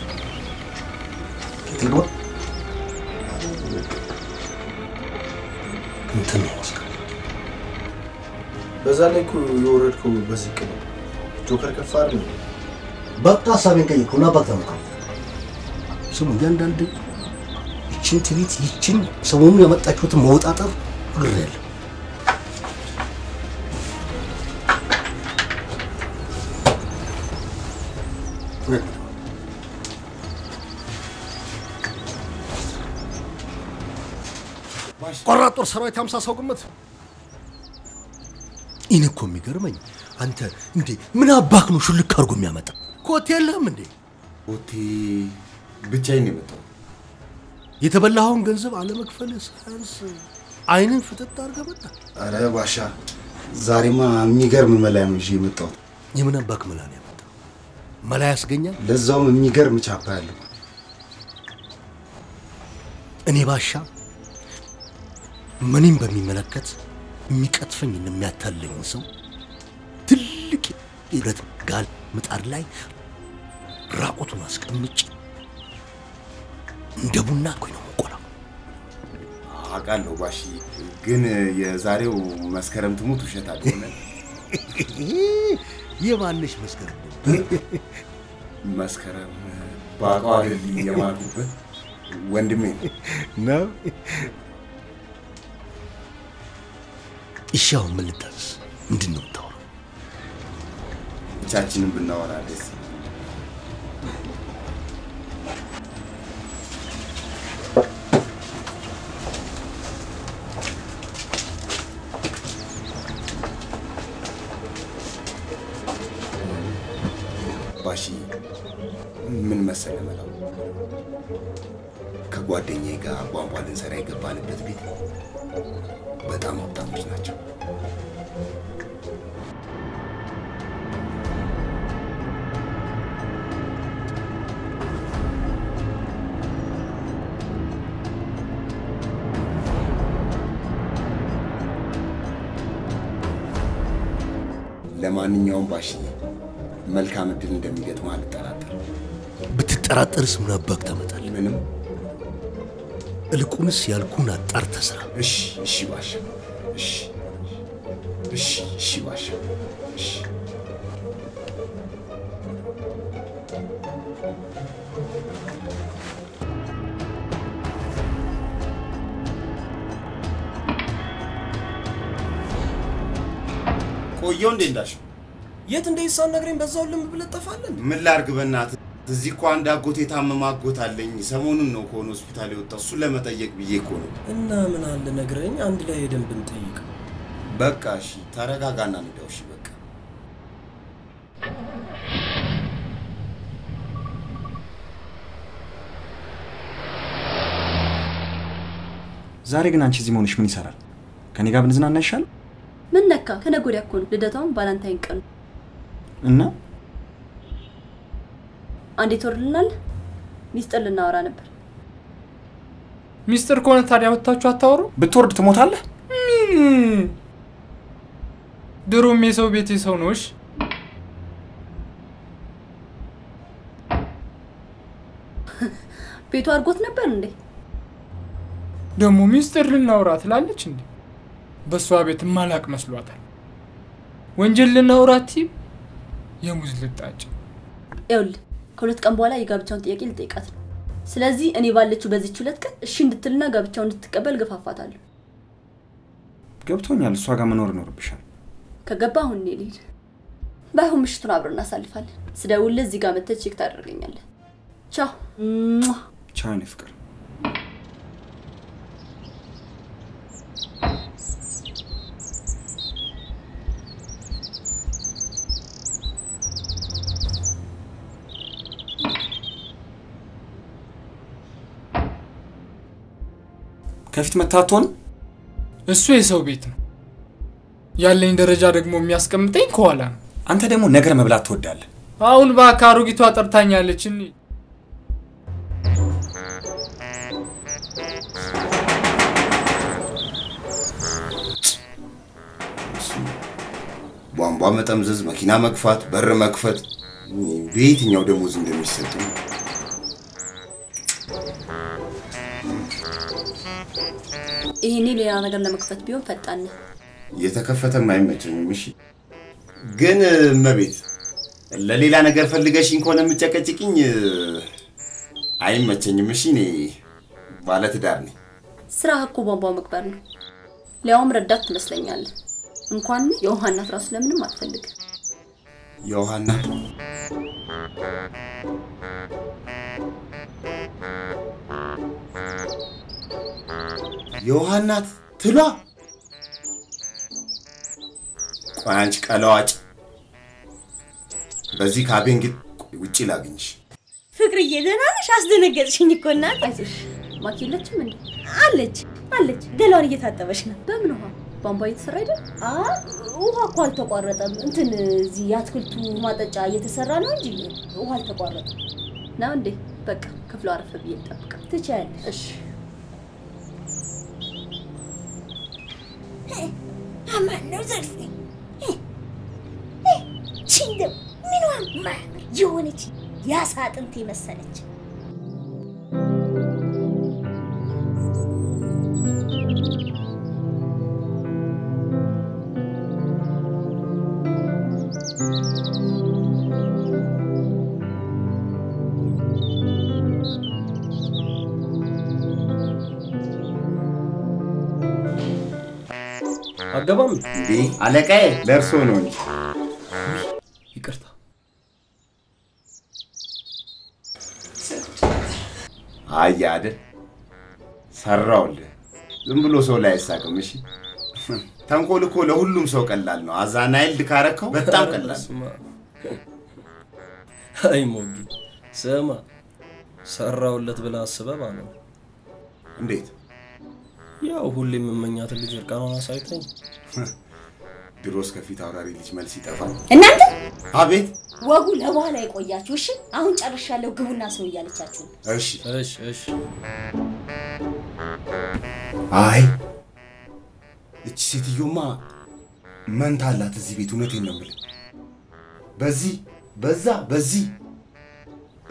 Quitte le bois. بزالك يوريكو بزيك جوكر كفارني بقى سامين كي كنا بقى مكان سو مجان دند يتشين تريت يتشين سووم يا متاكوت موت عطر غريل قراتور سرايت خمسة سو قمت إني كومي قرمني أنت أنت من أباك نو شو اللي كارجو ميا متى كوتي الله مندي كوتي بتشيني متى يتبلعون جنزب على مكفلس خالص عينين فتت تارجع متى أنا يا باشا زاري ما أمي قرم ملايا مجي متى يمن أباك ملايا متى ملايا سجنيا للزوم أمي قرم تعبان أني باشا منين بمي ملكت ميكاتفن إنهم يتعلمون سو تلك إيراد قال متعرلاي راقوت ناسك ميت دبونا كينو مقولا هاكان لو باشي جن يزاري ومسكرم تموت وشتى دونه يمانش مسكرم مسكرم باقي اللي يمانكوبه وندمين نعم إيشاو ملتاس مدينو تور. تاجين بالنور عادي. باشي من مسألة ملأ. كقواديني كا أبوان بالين سراي كبان بتبيت. بدم بدم بناتش. لما نيوم باشي ملكام الدين دميجت مال التراتر. بتتراتر اسمنا بقتا متل. منهم. الكونس يالكونا ترتسر. إيش إيش باشا إيش إيش إيش باشا إيش. كويون دين داش. يتندي صار نقرين بزول مبلغ تفعلن. من لارج بنات. تزي كوندا قوتي تام ما قوت عليني سمونن نو كون هوسبيتال يوتا سلمة تيجي بيجي كونه. إننا من عند نجرين عند لا يدم بنتيك. بكاشي ترجع عنا ندوش بك. زاريجنا نشيزي مونش مني سرر. كاني قابل زنا نشل؟ منك كنا قول يكون بدتهم بالانتين كن. إننا؟ عندي تورلنال ميستر لنا ورا نبر ميستر كون تاريا وتاچو اتاورو بتورد تموتالله درو ميسو بيتي سونوش بيتو ارغوت نبر اندي دمو ميستر لنا ورا تلالچ اندي بسوا بيت مالاك مسلواتا وانجل لنا وراتي يموز لطاچ يول كلت كم بولا يجاب تشون تيجي لتيك أثر. سلازي أني باللتشو بزيتشولتك شند تلنا جاب تشون تقبل جفافات على. جابتون يا لسوا جم نور نور بيشان. كجباهن نيلي. باهم مش تنابر الناس اللي فل. سداول لزي جامد تشيك تارجين يلا. شا. شا نفكر. كيف متاتون؟ السوي سو بيتنا. ياللي ندرجة رجمو مياس كم تين كوالا. أنت دمو نجر مبلغ تودال. أون با كاروجي تواتر تاني على تشيني. بام بام تمزز مكينة مكفات بر مكفات بيتي نيو دمو زند ميستون. إيه نيلي أنا قبل ما كفت بيوم فتاني. يتكفت ما يمشي مشي. جن ما بيت. الليلة أنا قرفت لقاشين كونا متكاتكين. عين ما تجني مشيني. ولا تدارني. سراها كوبا بام كبرنا. لعمر ردت مسلين يلا. إنكواني يوهانا فراسلة من ما تفلق. يوهانا. يوهانا تلا قانج كالوات بزي كابين جد ويجي لاجنش فكري جدا أنا مش أصدقني جد شني كنا تعيش ما كيلتش مني علج علج دلوري جت هذا بشنا بمنوها بامبايت سريدة آه وها قال تقارط أنت نزيات كل تو ما تجاي تسرّان وانجيل وها تقارط ناندي بق كفلار فبيت بق تجاي إيش Aman özersin. Şimdi minimum mah yoğun için ya saatin temizlenir. قبام دي على كاي درسونوني يكرتا هاي عادل سراول زم بلو سو لا يساق ماشي تنقول كو لهلم سو قلال نو ازانايل دكاركو بتام قلال هاي موجي سما سراولت بلا اسباب انا انديت يا أولي من من ياتل اللي جركانوا سايتين. دروس كفيت عراري اللي جمال سيتافان. النعمة؟ عبيد. وأقول هوا لا يقوي يا توشي. أهون أرشال لو جبوا الناس ويا اللي تاتون. إيش إيش إيش. هاي. إتشيتي يوما ما أنت على تزبيتونا تنمل. بزي بزا بزي.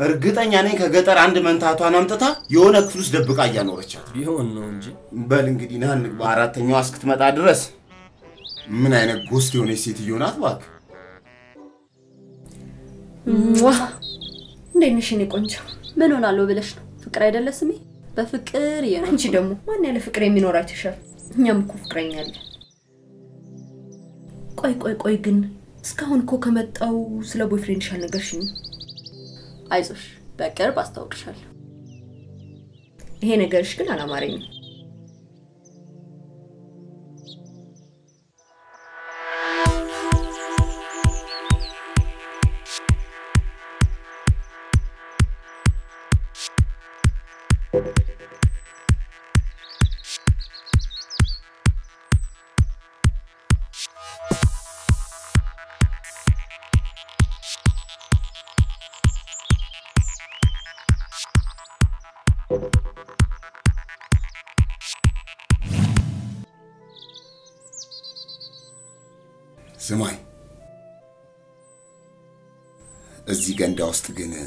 أرجعتني يعني كأجتار عند من تاتو أنا متى يومك فلوس دبك أيام ورشة. بيهون نونجي. بالإنجليزي هنك بعرات تنيواس كتمت أدرس. من أنا غوستي ونسيتي يونات باك. واه. نينشيني كونجا. منو نالو بلشنا. فكرة إذا لسمي. بفكر يعني. أنتي دمو. ما نالي فكرة منو رايت شاف. نيم كفكرة يعني. كوي كوي كوي جن. سكون كوكمت أو سلبو فرنش هنقشين. عايزوش بكر باستوكشال هنا قرش كنا أنا مارين زماي الزيجان داست جنا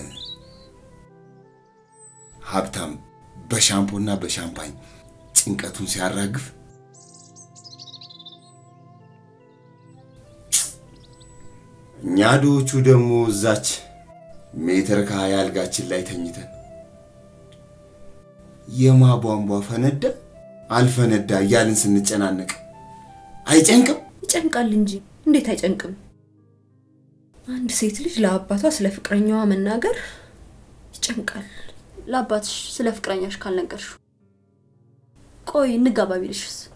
هبتم بشامبونا بشامبين تنكتون سيار رقف نادو تودمو زات ميترك هايال قاتش اللي تنجتن يما بوانبوا فنده عالفنده يالن سنجان عنك هايجانكم؟ هايجانك اللنجي انديت هايجانكم؟ عند سيت ليج لاباتا سلا فكرين يوام الناقر هايجانكال لاباتش سلا فكرين يشكال ناقرشو قوي نقابا بيلشس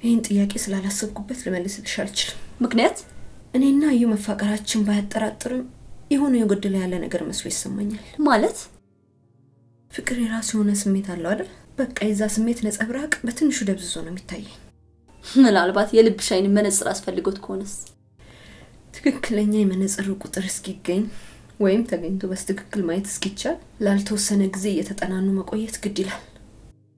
هين تياكي سلا لسبقبت لماليس بشارتشل مكنات؟ أنا هنا يوم فقرات شن بعد ترى يهونو يقدر لها لنا قرر مسوي سمنيل مالت فكري راسي هنا سميت على الأرض بق إذا سميت ناس أبراك بتنشود بزونا متاعي لا لا بات يلي بشين من ناس راس فلقوت كونس تككلني من ناس أروق ترسكي جين وين تجندو بس تككل ما يتسكيتشا لا التوسن جزية تتأنانو مقوية تقديله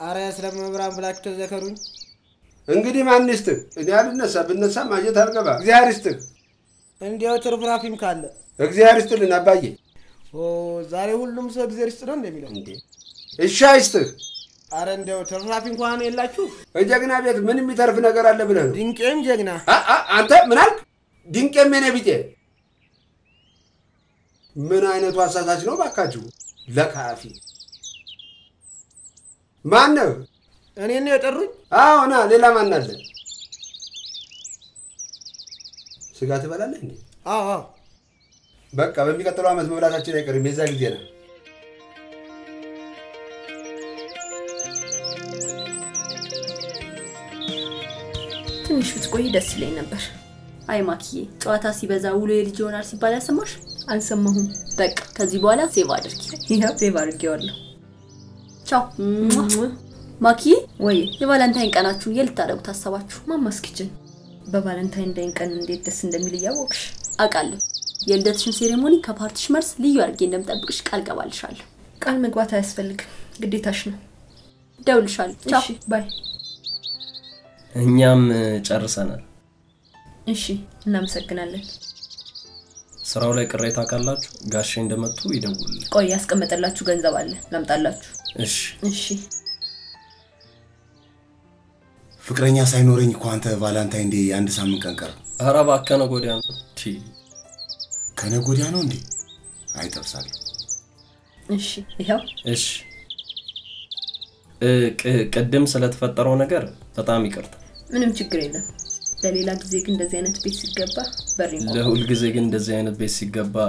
أريه سلام إبراهيم بلاك تذكرون إنجدي ما نشت إني أرد نسا بالنسا ما جت هركبا أجزار استلم إن ديو تروفنا فيم كله أجزار استلم أباجي أو زاري هو لوم سب زير استرند ميلان. إيش هايستر؟ أرندة وترفعين قاني إلا شو؟ أجاكنا بيت مني بترفنا كرالة بناه. دين كم جاكنا؟ آ آ أنت منال؟ دين كم مني بيجي؟ من أين تواصل تاجنو بكاجو؟ لك هافي. ما نو؟ أنا إني أترد؟ آه أنا ليلا ما نرد. سكاتي بلا ليني. آه آه. بق قبل مي كتلو عمز مبلات اچ ላይ ቀርም የዛ ጊዜ ነው ትንሽ ብትቆይ ደስ ይለኝ ነበር አይ ማኪዬ ጨዋታ ሲበዛ ውሎ የልጅ ሆናል ሲባል ያሰማሽ አልሰማሁም በቃ ከዚህ በኋላ ሴቭ አድርጊ ይሄው ሴቭ አድርጊዋለሁ ቻው ማኪዬ ወይ የቫለንታይን ቀናችሁ የልታደርጉት ታሰባችሁ ማማስክችን በቫለንታይን ዴን ቀን እንዴት ደስ እንደሚል ያወቅሽ አቃለሁ የልደትሽን ሴሪሞኒ ከፓርቲሽ መልስ ልዩ አድርጌ እንደምጠብቅሽ ቃል ገባልሻለሁ ቃል መግባት አያስፈልግም ግዴታሽ ነው ደውልሻለሁ ቻው ባይ እኛም ጨርሰናል እሺ እናመሰግናለን ስራው ላይ ቅሬታ ካላችሁ ጋሼ እንደመጡ ይደውሉልኝ ቆይ ያስቀመጠላችሁ ገንዘብ አለ ላምጣላችሁ እሺ እሺ ፍቅረኛ ሳይኖርኝ እንኳን ተቫለንታይን ዴይ አንድ ሳምንት ቀንቀር አራ ባከነ ጎዳና ቲ كان يقول يعني عندي عايز أفصل. إيش إيه؟ إيش؟ ك قدم سلطة فترة نجار تطعمي كرت. من متشكرينه. دليلك زي كندا زينة بيسي جبا بريم. لا هو الجزء كندا زينة بيسي جبا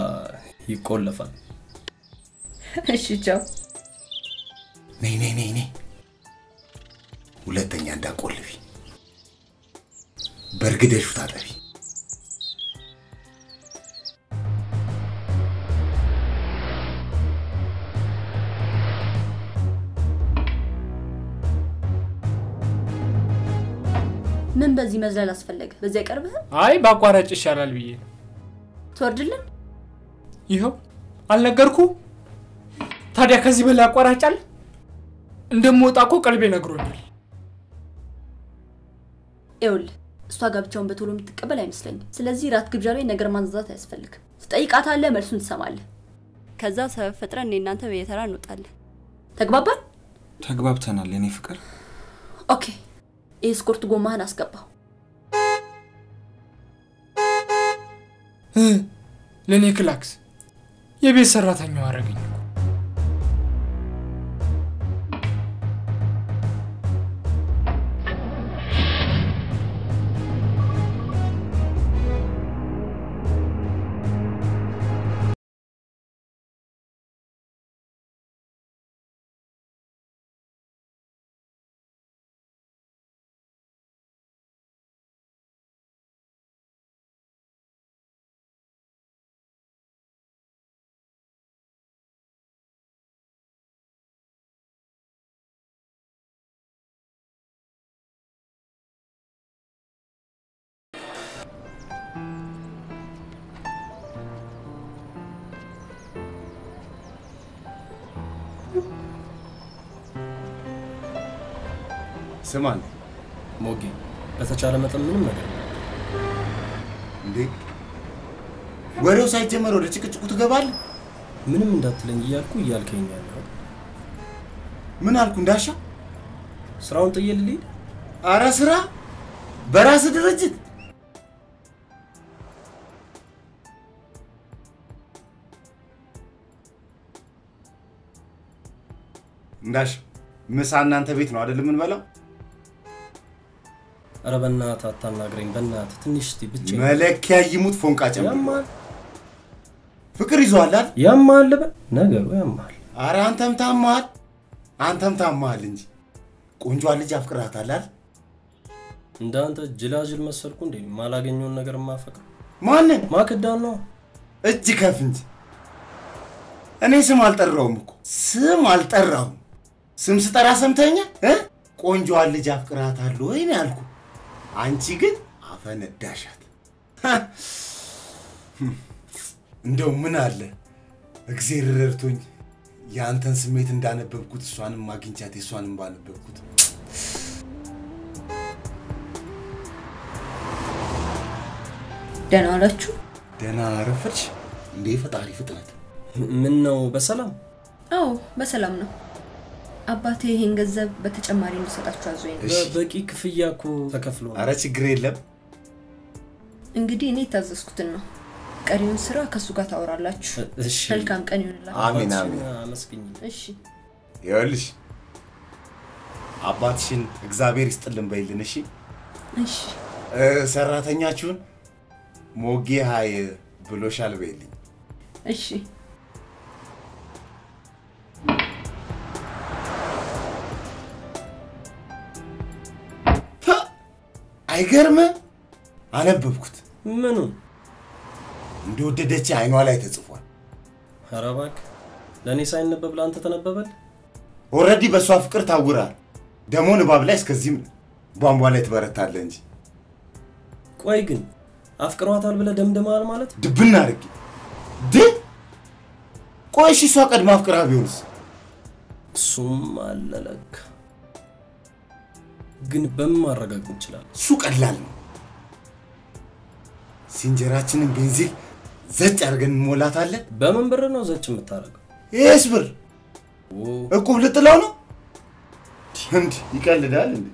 يقول لفظ. إيش جو؟ ني ني ني ني. ولا تاني عندك قول في. برجده شو تعرفي؟ من بزي مزلا لاسفلق بزي قربها اي باقوارج يشالال بيه توردلن يهو አልነገርኩ ታዲያ ከዚህ በላይ አቋራጫል እንደምወጣኩ ቀልቤ ነግሮኛል ኤውል እሷ ጋብቻውን በቶሎ የምትቀበል አይመስለኝ ስለዚህ ራት ግብዣ ላይ ነገር ማንዛት ያስፈልግ ትጠይቃታለህ መልሱን ትሰማለህ ከዛ ሰበብ ፈጥረን እኔ እናንተ በየተራ እንወጣለን ተግባባን ተግባብተናል እኔ ፍቅር ኦኬ اسكورت قومها ناس قبها لاني كلاكس يبي سراتني وارقيني سمعني موجي بس أشعر متل منهم ليه؟ وريو سايت مرة ولا تيجي تقول تقبل؟ منهم ده تلنجي يالكو يالكين يعني من هالكون داشة؟ سراون تيجي للي؟ أرا سرا براس درجة داشة مساعنا أنت بيتنا عدل من بلا؟ أربنا تاتنا غرين بنا تتنشتي بتشي مالك يا يموت فونك أجمع يا مال فكر يزوالات يا مال لب نجوا يا مال أرى أنتم تامال أنتم تامال إنجي كون جوالي جاب كرات على ده أنت جلاجل مسر كوندي مالاجين يون نجار ما فكر ما نن ما كدانو أجي كافنجي أنا سمعت الرامك سمعت الرام سمعت الرسم تانية ها كون جوالي جاب كرات على لوين ألكو أنتي كده عفنا الداشات. ها، ندوم من على أكثر رتوني. يا أنت سميت إن دانا ببكوت سوان ما كنتي سوان بانا ببكوت. دنا على شو؟ دنا على فرش. ليه فتعرف تلات؟ منا وبسلام. أو بسلامنا. أباتي هنجذب بتجمعين مسألة ترازوين. بدك يكفيكوا تكفلون. عرفتي قريلب؟ إنجديني تزسكتنا. كريون سرا كسوقات أورالاتش. إيش؟ هل كان كريون لا؟ آمين آمين. مسكين. إيش؟ يالش. أباتشين إجزابير يستلم بايلين إيش؟ إيش؟ سرّاتني أشون موجي هاي بلوشال بايلين. إيش؟ أيجرمه أنا ببكت منو دود دتش عينه على يتصفون خرابك لاني ساين نبب لأنت تنببل وردي بس أفكر تاجورا دمون بابلس كزيم بام والد برد تالنجي كويجن أفكره تالبلا دم دم على مالت دبنا ركى د كويشي سوا قد ما أفكره بيونس سوم الله لك ግን በማረጋግጥ ይችላል ሱ ቀላል ነው ሲንጀራችንን ቤንዚል ዘጭ አርገን ሞላታለን በምን ብር ነው ዘጭ መታረቀ ይስ ብር እቁብ ልጥለው ነው እንዴ ይቀልዳል እንዴ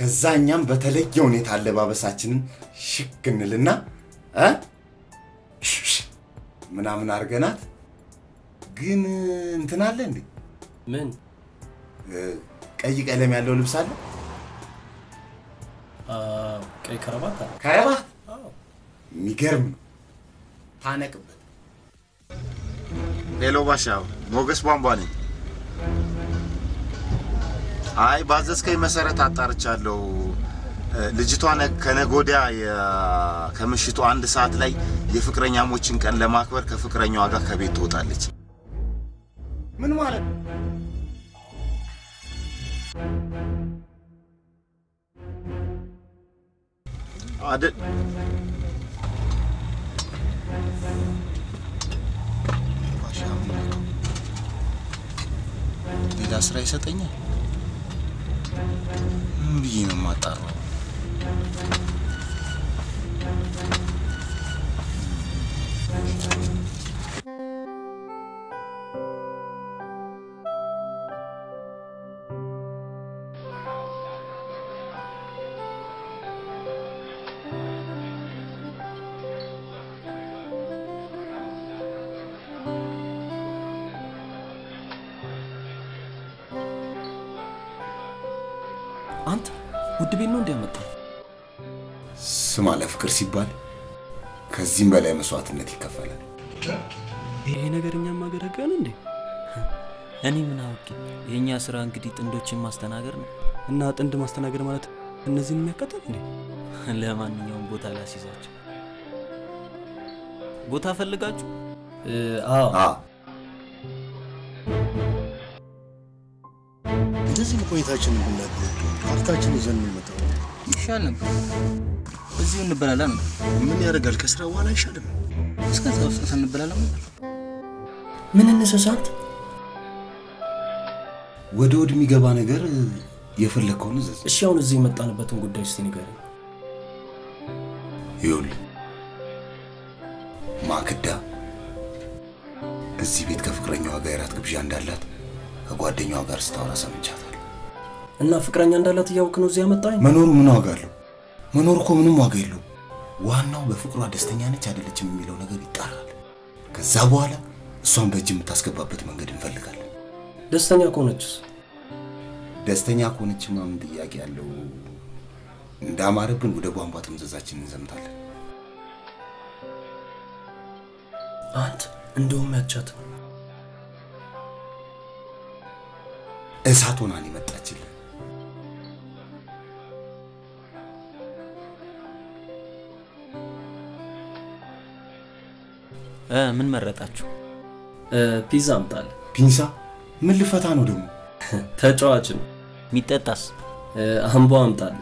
ከዛኛም በተለየ ሁኔታ አለባበሳችንን ሽክንልና አ ምናምን አርገናት ግን እንትናለ እንዴ ምን أيك ألم يعلو لبساله؟ آه كي كربات كربات؟ آه ميكرم أنا كبت هلو باشا موجس بامباني هاي بعضس كي مسيرة تعترض شالو لجيتو أنا كنا جودة يا كمشيتو عند ساعات لي يفكرني عم وتشين كان لما أكبر كفكرني واجا كبيتو تعلج من مالك I did. Did I say something? You know what I mean. أنت ودبينو ده متى؟ سمع لفكر سيبال كزيم بلا مسوات النتي كفلا. إيه أنا قرني ما قرأ كأنني. أني من هوكي. إيه نيا سران كديت أندو تشي ماستنا قرنا. النهات أندو ماستنا قرنا مالت النزين ما كتبني. لا ما نيوم بوتا لا سيزاج. بوتا فلقاج؟ آه. آه. لازم يكون يتعشون بالله. أفتحني زمن المتوه. شالم. بزيون البلالم. من يرجع الكسرة ولا يشالم. بس كذا أفتحني البلالم. من النسوسات؟ ودود ميجابا نجار يفرلكون زس. شيون الزيمة أنا بتون قداش سنجاري. يقول ما كده الزبيد كفكرني وعيرات كبجان دلات أقعدني وعير استارة سمجتها. أنا فكرني أن دلات يوم كانوا زيمة تايم. منور منو عقله منوركم منو عقله وأنا بفكر أدستني أنا تادي لجيم ميلونا قبل تارل كزاوالا صوم بجيم تاسك بابت من قديم فلكال. دستني أكونتش. دستني أكونتش ما عندي أكيالو. دامارة بن بودا بوم باتم زوجاتين زمتال. أنت عندهم ماتشات. إسحاقون علي متأجيل. آه من مرة أتشو. آه بيزا متال. بيزا؟ من اللي فتانو دم؟ تاجو أجن. ميتاتس. أهم بوم متال.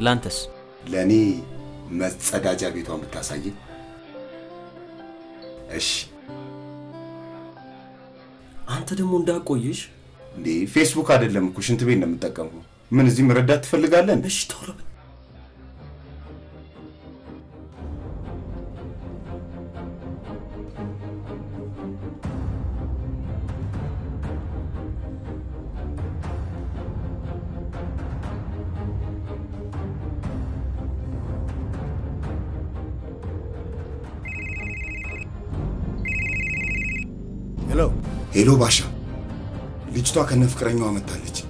لانتس. لاني ما تصدق بيتهم التاسعين. إيش؟ أنت دمون دا كويش؟ دي فيسبوك هذا اللي مكوشين تبينا متكلمه. من زي مردات فلقا لنا. إيش طلب؟ هلو باشا، ليش أنا نفكرني وما تالج؟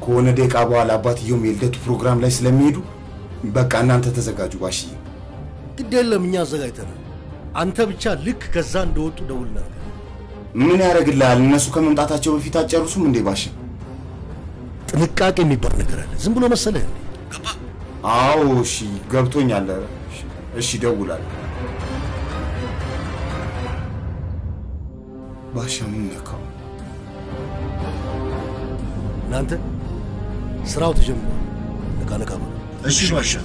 كونه ديك أبو علابات يوم يلدت برنامج لا يسلميدو، بكأننا أنت تزعجوا باشي. تدل مني زعجتنا، أنت بتشا لك كزان دوت دولنا. من هارك الله الناس وكمان تاتشوا في تاتشاروسو من دي باشا. نكاك إني برنا كرنا، زمبلو مسألة. أو شي قبتوني على شي دولنا. باشا منك نانت سراو تجمع نكا نكا ايش باشا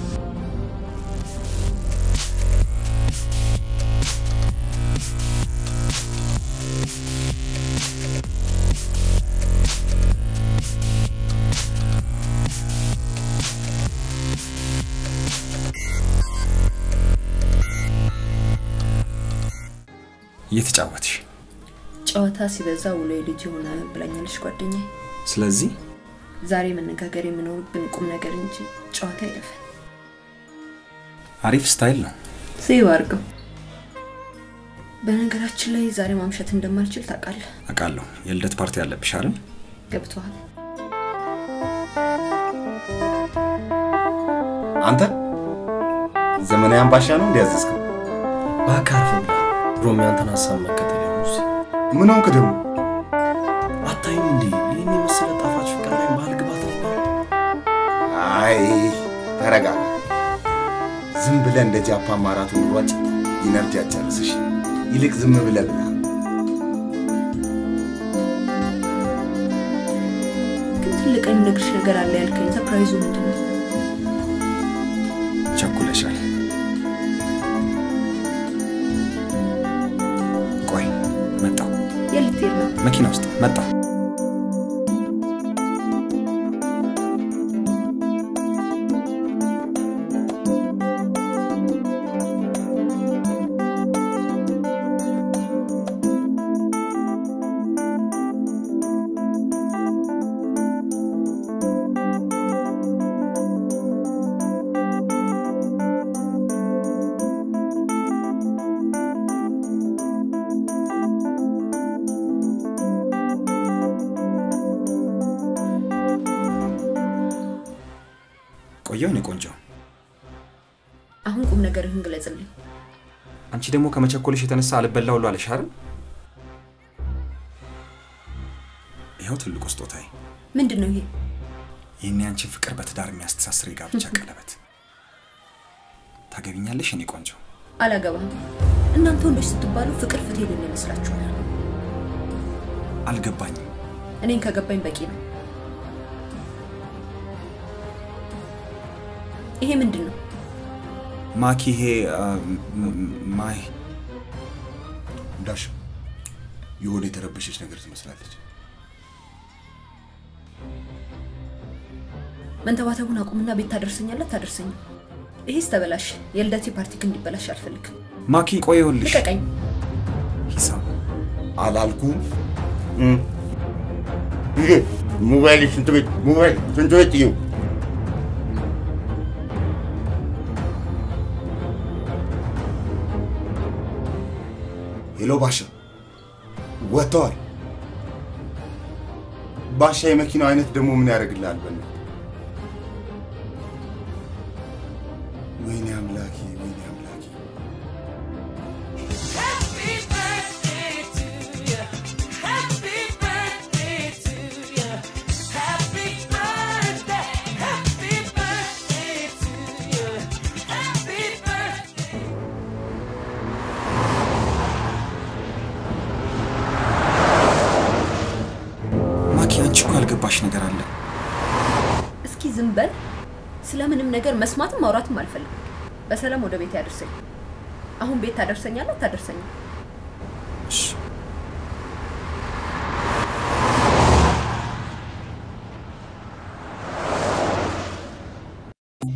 يتجاوبتش أو تاسي بزاولي لجونا بلاني لشقديني. سلازي؟ زاري منك أجري منو بنقوم نجرينجي. شو هتعرف؟ عارف ستايله؟ سيوارك. بنا قرأت لي زاري ما مشت ندمر جلت أقل. أقله يلدت بارتي على بشارن؟ جبتوها. أنت؟ زماني أم بشارن ديازسك. باكارفم رومي أنت ناسامك تدريوسي. من هون كده؟ عطيني لي ليني مسألة طافش في كلامي بالك بطل. هاي ترجع. زم بلند جابها مرات وروج ينرجع ترسش. يلك زم بلا بلا. كنت لك إنك شجر على الكل سبرايز ومتنا. شكرا شال. ماكينة وسط متى أنتي دموع كم تشكلش تنسى على البلة ولا على الشهر؟ إيه هات اللي قصدتهاي؟ من دنوعي؟ إني أنتي فكر بتدار مياست ساسري قاب تشكل بات. تجيبيني ليش إني كونجو؟ على جواه. إن أنتون ليش تبالو فكر فتيل إني مسرع شوية. على جباني. أنا إنك جباني بكين. إيه من دنو؟ ماكي هي ماي داش يقولي ترى بشيش نقدر تمسلاتك من تواتبنا قمنا بيتادرسني لا تادرسني ايه استبلاش يلدتي بارتيك اندبلاش الفلك ماكي قوي يولش لكاكاي حساب على الكون امم ايه موبايلي انت بيت موبايل انت بيت يو هلو باشا وطار باشا يمكن عينت دمو من عرق الله البنات وين يا ملاكي وين يا ملاكي Happy birthday to you Happy birthday to you Happy birthday Happy birthday to you Happy birthday ماكي انت شو هالقباش نقر عليه اسكي زنبل سلامنم نقر مسمات مورات مالفل بسلام ودا بيت يادرسني اهون بيت تادرسني لا تادرسني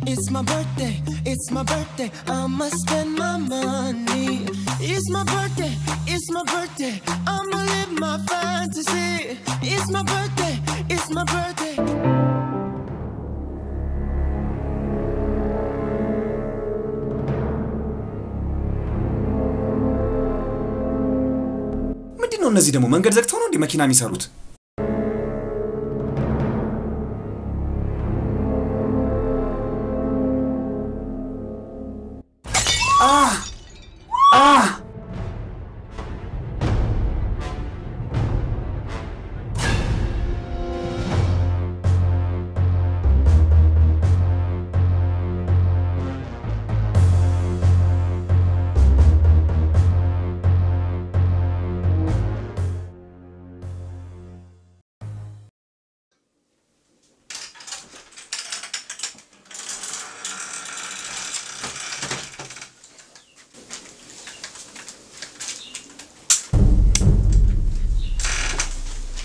It's my birthday it's my birthday I must spend my money It's my birthday it's my birthday I'ma live my fantasy It's my birthday it's my birthday እነዚህ ደግሞ መንገድ ዘግተው ነው እንደ መኪና የሚሰሩት አ አ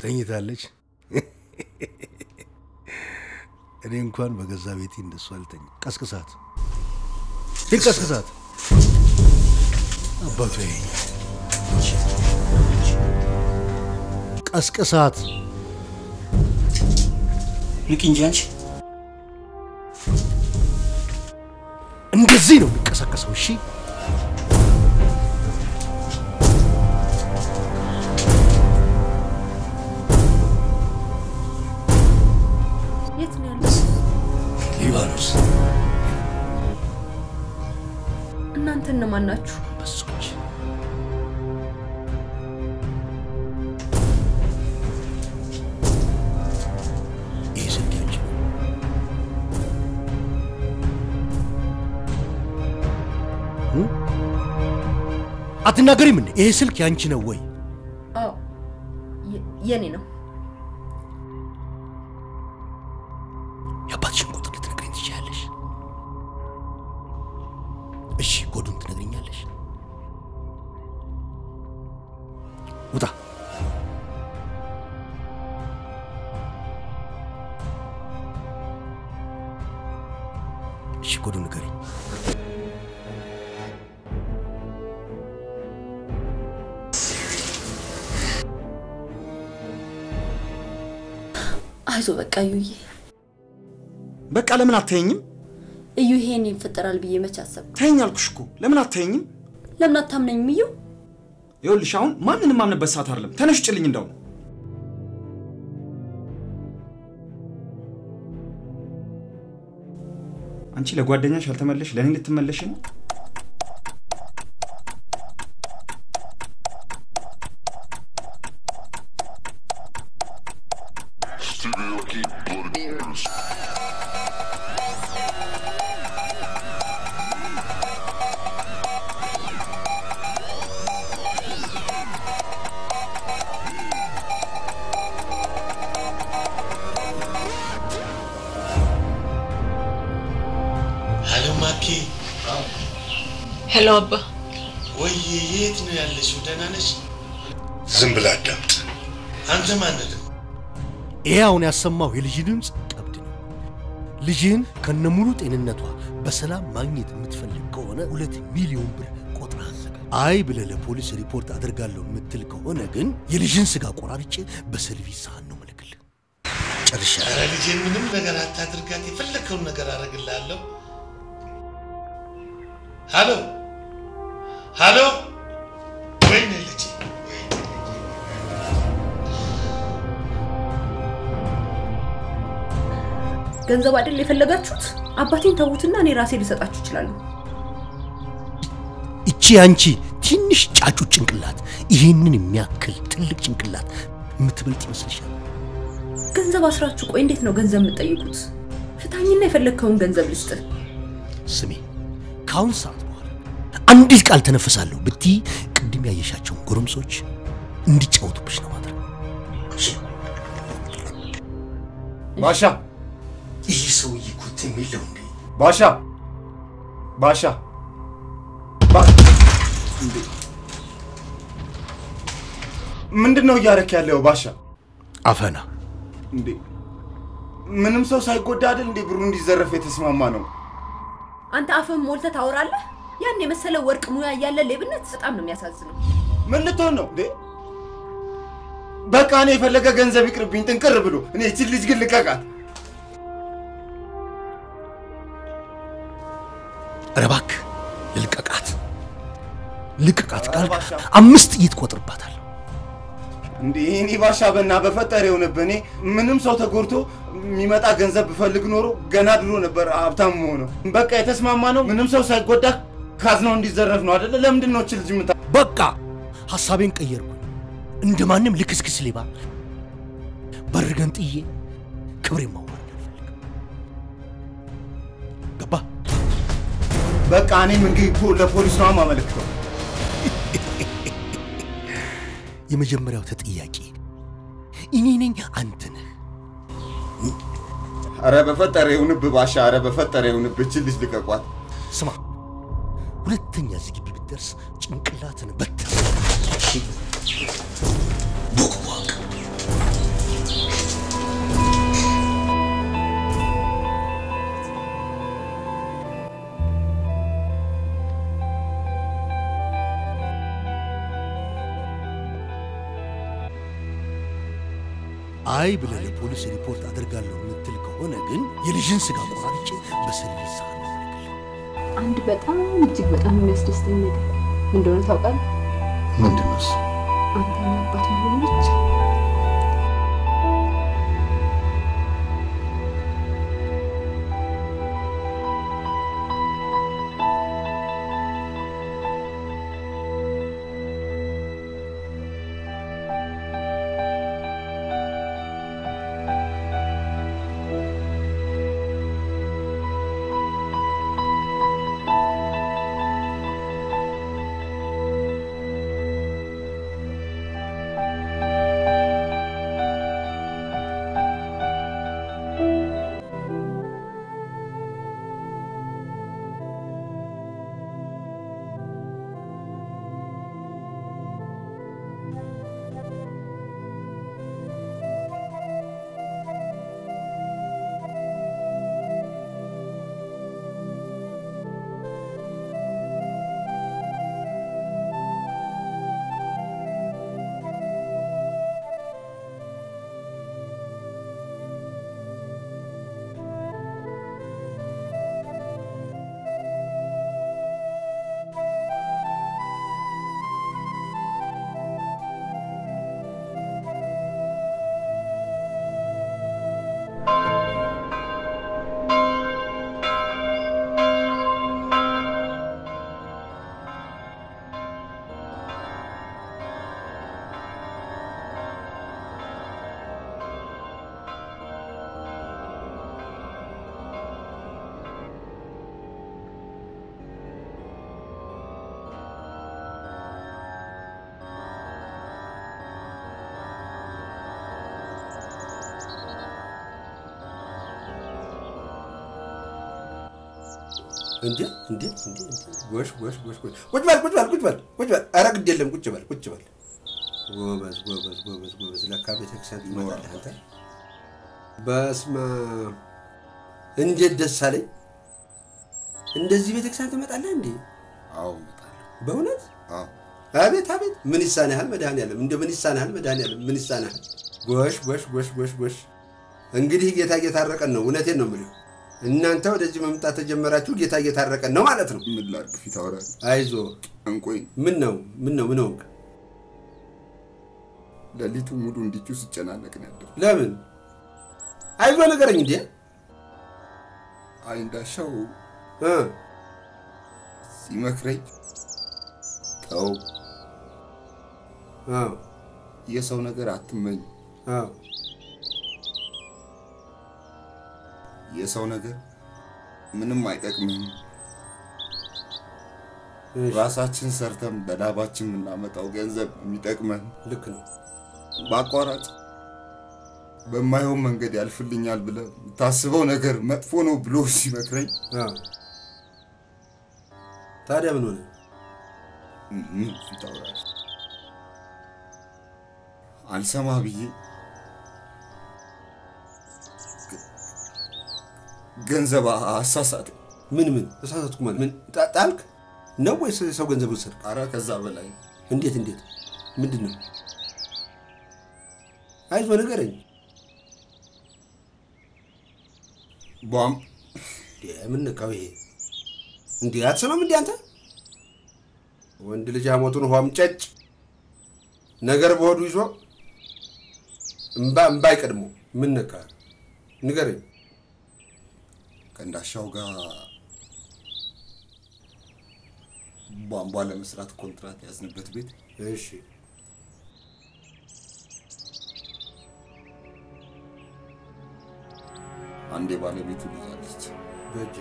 ተኝታለች እኔ እንኳን በገዛ ቤቴ እንደሷ አልተኝ ቀስቅሳት ይቀስቅሳት አባቴ ቀስቅሳት ልቅንጃንሽ እንደዚህ ነው ልቀሰቀሰው እሺ ናችሁ በስኩች ይዘንጀ አትናገሪ ምን ይሄ ስልክ ያንቺ ነው ወይ አዎ የኔ ነው አይዞ በቃ እዩዬ በቃ ለምን አትተኝም እዩ ይሄን ይፈጠራል ብዬ መች አሰብኩ ተኛልኩሽ እኮ ለምን አትተኝም ለምን አታምነኝም እዩ ይኸውልሽ አሁን ማንንም ማምንበት ሰዓት አይደለም ተነሽ ጭልኝ እንደው አንቺ ለጓደኛሽ አልተመለሽ ለኔ ልትመለሽ ነው ሎብ ወይ የት ነው ያለሽው ደህና ነሽ ዝም ብላ አዳምጥ አንተ ማን ነህ ይሄ አሁን ያሰማው የልጅ ድምጽ ቀብድ ነው لجين كان نمرود إن النتوى بسلام مانيت متفلق كونه ولت مليون بر قطر هذا. أي بلال البوليس ريبورت أدرجالو متل كونه جن يلجين سجا قرابيش بسلفي سانو ملكل. أرشا. لجين منهم نجارات أدرجاتي فلكون نجارة رجلالو. هالو هالو وين لجين؟ ገንዘብ አይደል የፈለጋችሁት አባቴን ተውትና እኔ ራሴ ልሰጣችሁ ይችላል እቺ አንቺ ትንሽ ጫጩ ጭንቅላት ይሄንን የሚያክል ትልቅ ጭንቅላት የምትበልጥ ይመስልሻል ገንዘብ አስራችሁ ቆይ እንዴት ነው ገንዘብ የምትጠይቁት ፍታኝና የፈለከውን ገንዘብ ልስጥ ስሚ ካውንሳት በኋላ አንዲት ቃል ተነፈሳለሁ ብቲ ቅድም ያየሻቸው ጎረምሶች እንዲጫወቱብሽ ነው ማድረግ ማሻ إيشو يكوتي ميلوني باشا باشا باشا من دنو يارك يا ليو باشا أفنى ندي منم سو سايكو دادل ندي بروندي زرفت اسمه مانو أنت أفهم مولتة تعورالله يعني مسألة ورك مويا يلا لبنت ستأمن مياسازنو من لتونو دي بكاني فلقا جنزة بكر بنتن كربلو إني تلج قل لكاكات رباك للكاكات للكاكات كالك أمست يد كوتر باتل إني باشا بنا بفتري ونبني منم صوت قرتو ميمتا جنزة بفلق نورو جناد لون بر عبتام مونو بكا تسمع مانو منم صوت ساقودا خازنون دي زرف نوادة لم دي نوتشل جمتا بكا حسابين كيرو اندمانم لكس كسليبا برغنت إيه كبري موان قبا بقاني من جيبو للبوليس نوع ما ملكته. يوم جمرة وتتقياكي. إني أنتنا. عربة فترة ونبي باشا عربة فترة ونبي تشيلش لكاكوات. سمع. ولتن يا زكي بالدرس جنكلاتنا بتر. بوكواك. أي بلال البوليس ريبورت أدرجالو من تلك هنا جن يلجين سجا قرابيش بسلفي سانو ملكل. عند بتأم بتجيب بتأم ميستستني من دون ثقل. من دونس. أنت ما بتعمل شيء. እንዴ እንዴ እንዴ ጎሽ ጎሽ ጎሽ ጎሽ ቁጭ በል ቁጭ በል ቁጭ በል ቁጭ በል አረ ግድ የለም ቁጭ በል ቁጭ በል ጎበዝ ጎበዝ ጎበዝ ጎበዝ ለካ ቤተክርስቲያን ይመጣል አንተ በስመ እንዴት ደስ አለኝ እንደዚህ ቤተክርስቲያን ተመጣጣለህ እንዴ? አዎ መጣለሁ። በእውነት? አዎ። አቤት አቤት ምን ይሳናል መድኃኒዓለም እንደ ምን ይሳናል መድኃኒዓለም ምን ይሳናል? ጎሽ ጎሽ ጎሽ ጎሽ ጎሽ እንግዲህ ጌታ እየታረቀን ነው። እውነቴን ነው የምልህ። እናንተ ወደዚህ መምጣት ተጀመራችሁ ጌታ እየታረቀን ነው ማለት ነው። ምን ላድርግ ፊት አወራኝ። አይዞህ እንቆይ። ምን ነው ምን ነው ምን ነው? ለሊቱ ሙሉ እንዲችሁ ሲጨናነቅ ነበር። ለምን? አይዞህ ነገረኝ እንዴ? አይ እንዳሻው እ ሲመክረኝ ተው አው የሰው ነገር አትመኝ አው የሰው ነገር ምንም አይጠቅምም ራሳችን ሰርተን በላባችን እናመጣው ገንዘብ የሚጠቅመን ልክ ነው ባቋራጭ በማይሆን መንገድ ያልፍልኛል ብለ ታስበው ነገር መጥፎ ነው ብሎ ሲመክረኝ አው ታዲያ ምን ሆነ? ምን ተጣራሽ? አልሰማ ብዬ ገንዘብ አሳሳት ምን ምን ተሳሳትኩ ማለት ምን ጣጣልክ ነው ወይስ ሰው ገንዘብ ወሰድክ? አራ ከዛ በላይ እንዴት እንዴት ምንድነው? አይዞህ ነገረኝ። ቦም የምን ነው ይሄ? እንዴ አትሰማም እንዴ አንተ? ወንድ ልጅ አመቱን ሆም ጨጭ ነገር በሆዱ ይዞ እንባ እንባ ይቀድሙ ምን ነካ ንገረኝ። ከእንዳሻው ጋር ቧንቧ ለመስራት ኮንትራት ያዝንበት ቤት እሺ አንዴ ባለቤቱ ይዛለች በእጄ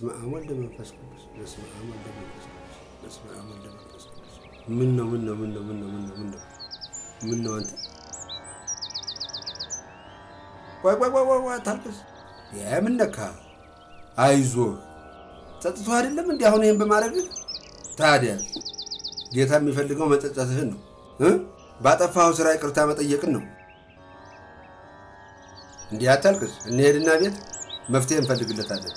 اسمع عمل ده منفسك اسمع عمل ده منفسك اسمع عمل ده منفسك منه منه منه منه منه منه منه انت واي واي واي واي تلبس يا منك عايزه تطفو አይደለም እንዴ አሁን ይሄን በማድረግ ታዲያ ጌታ የሚፈልገው መጠጣትህን ነው እ ባጠፋው ስራ ይቅርታ መጠየቅን ነው እንዴ አታልቅስ እንሄድና ቤት መፍትሄ እንፈልግለታለን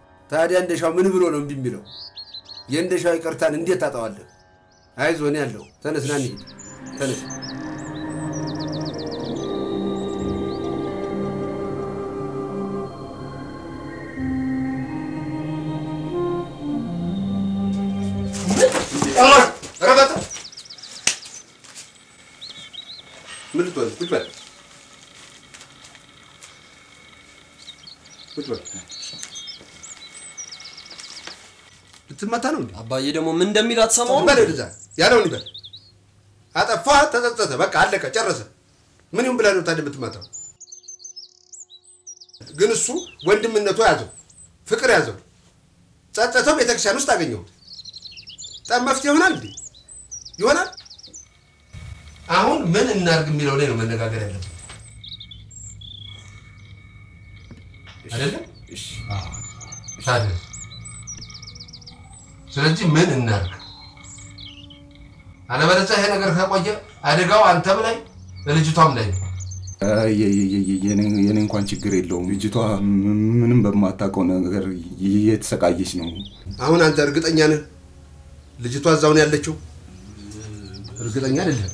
ታዲያ እንደሻው ምን ብሎ ነው እንዲምለው? የእንደሻው ይቀርታን እንዴት ታጣዋለህ? አይዞህ እኔ ያለው ተነስና እንሂድ ተነስ አረ ረበታ ምን ልትወል ትበል ትበል ትመታ ነው እንዴ? አባዬ ደሞ ምን እንደሚል አትሰማው? በለው ልጅ ያለው ይበል አጠፋ ተጠጠተ በቃ አለቀ ጨረሰ ምን ይሁን ብለህ ነው ታድያ የምትመታው? ግን እሱ ወንድምነቱ ያዘው ፍቅር ያዘው ጸጸተው ቤተክርስቲያን ውስጥ አገኘው ጠመፍት ይሆናል እንዴ? ይሆናል አሁን ምን እናርግ የሚለው ላይ ነው መነጋገር ያለብን አይደለም? እሺ አዎ ታድያ ስለዚህ ምን እናርክ? አለበለዚያ ይሄ ነገር ከቆየ አደጋው አንተም ላይ ለልጅቷም ላይ አይ የኔ የኔ እንኳን ችግር የለውም ልጅቷ ምንም በማታውቀው ነገር እየተሰቃየች ነው። አሁን አንተ እርግጠኛ ነህ ልጅቷ እዛው ነው ያለችው? እርግጠኛ አይደለም።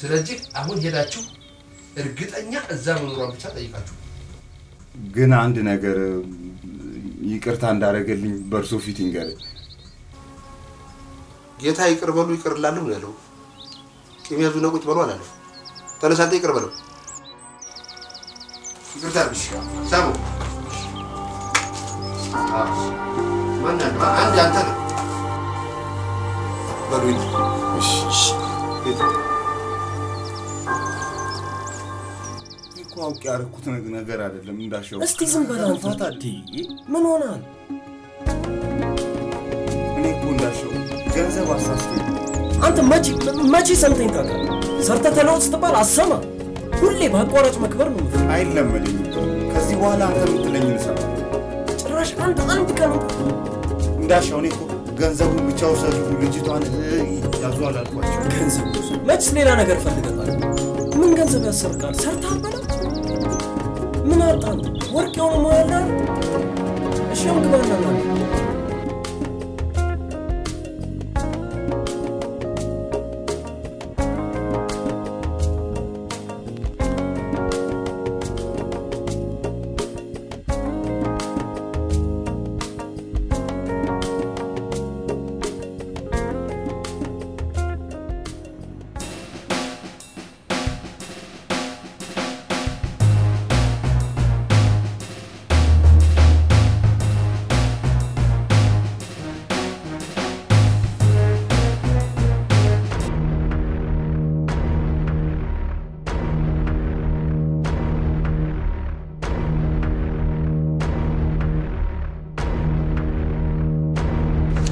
ስለዚህ አሁን ሄዳችሁ እርግጠኛ እዛ መኖሯን ብቻ ጠይቃችሁ ግን አንድ ነገር ይቅርታ እንዳረገልኝ በርሶ ፊት ይንገር ጌታ ይቅር በሉ ይቅርላሉ ያለው ቂም ያዙ ነው ቁጭ በሉ አላለም ተነሳንተ ይቅር በሉ ይቅርታ ብቻ ሳሙ ማን ነው አንድ አንተ በሉ እሺ አውቅ ያርኩት ነገር አይደለም እንዳሽው እስቲ ዝም በላን ፈታቲ ምን ሆናል እኔ ኩንዳሽው ገንዘብ አሳስተ አንተ ማጂ ማጂ ሰምተኝ ታካ ሰርተ ተለውስ ተባል አሰማ ሁሌ ባቋራጭ መክበር ነው አይለምልኝ ከዚህ በኋላ አንተ ምትለኝ ሰማ ጭራሽ አንተ አንድ ቀን እንዳሽው እኔ ገንዘቡን ብቻ ወሰዱ ልጅቷን ያዟል አልኳቸው ገንዘብ ለምን ሌላ ነገር ፈልገታል ምን ገንዘብ ያሰርካል ሰርታ አባላ ምን አጣን ወርቅ የሆነ ማላ እሺም ገባና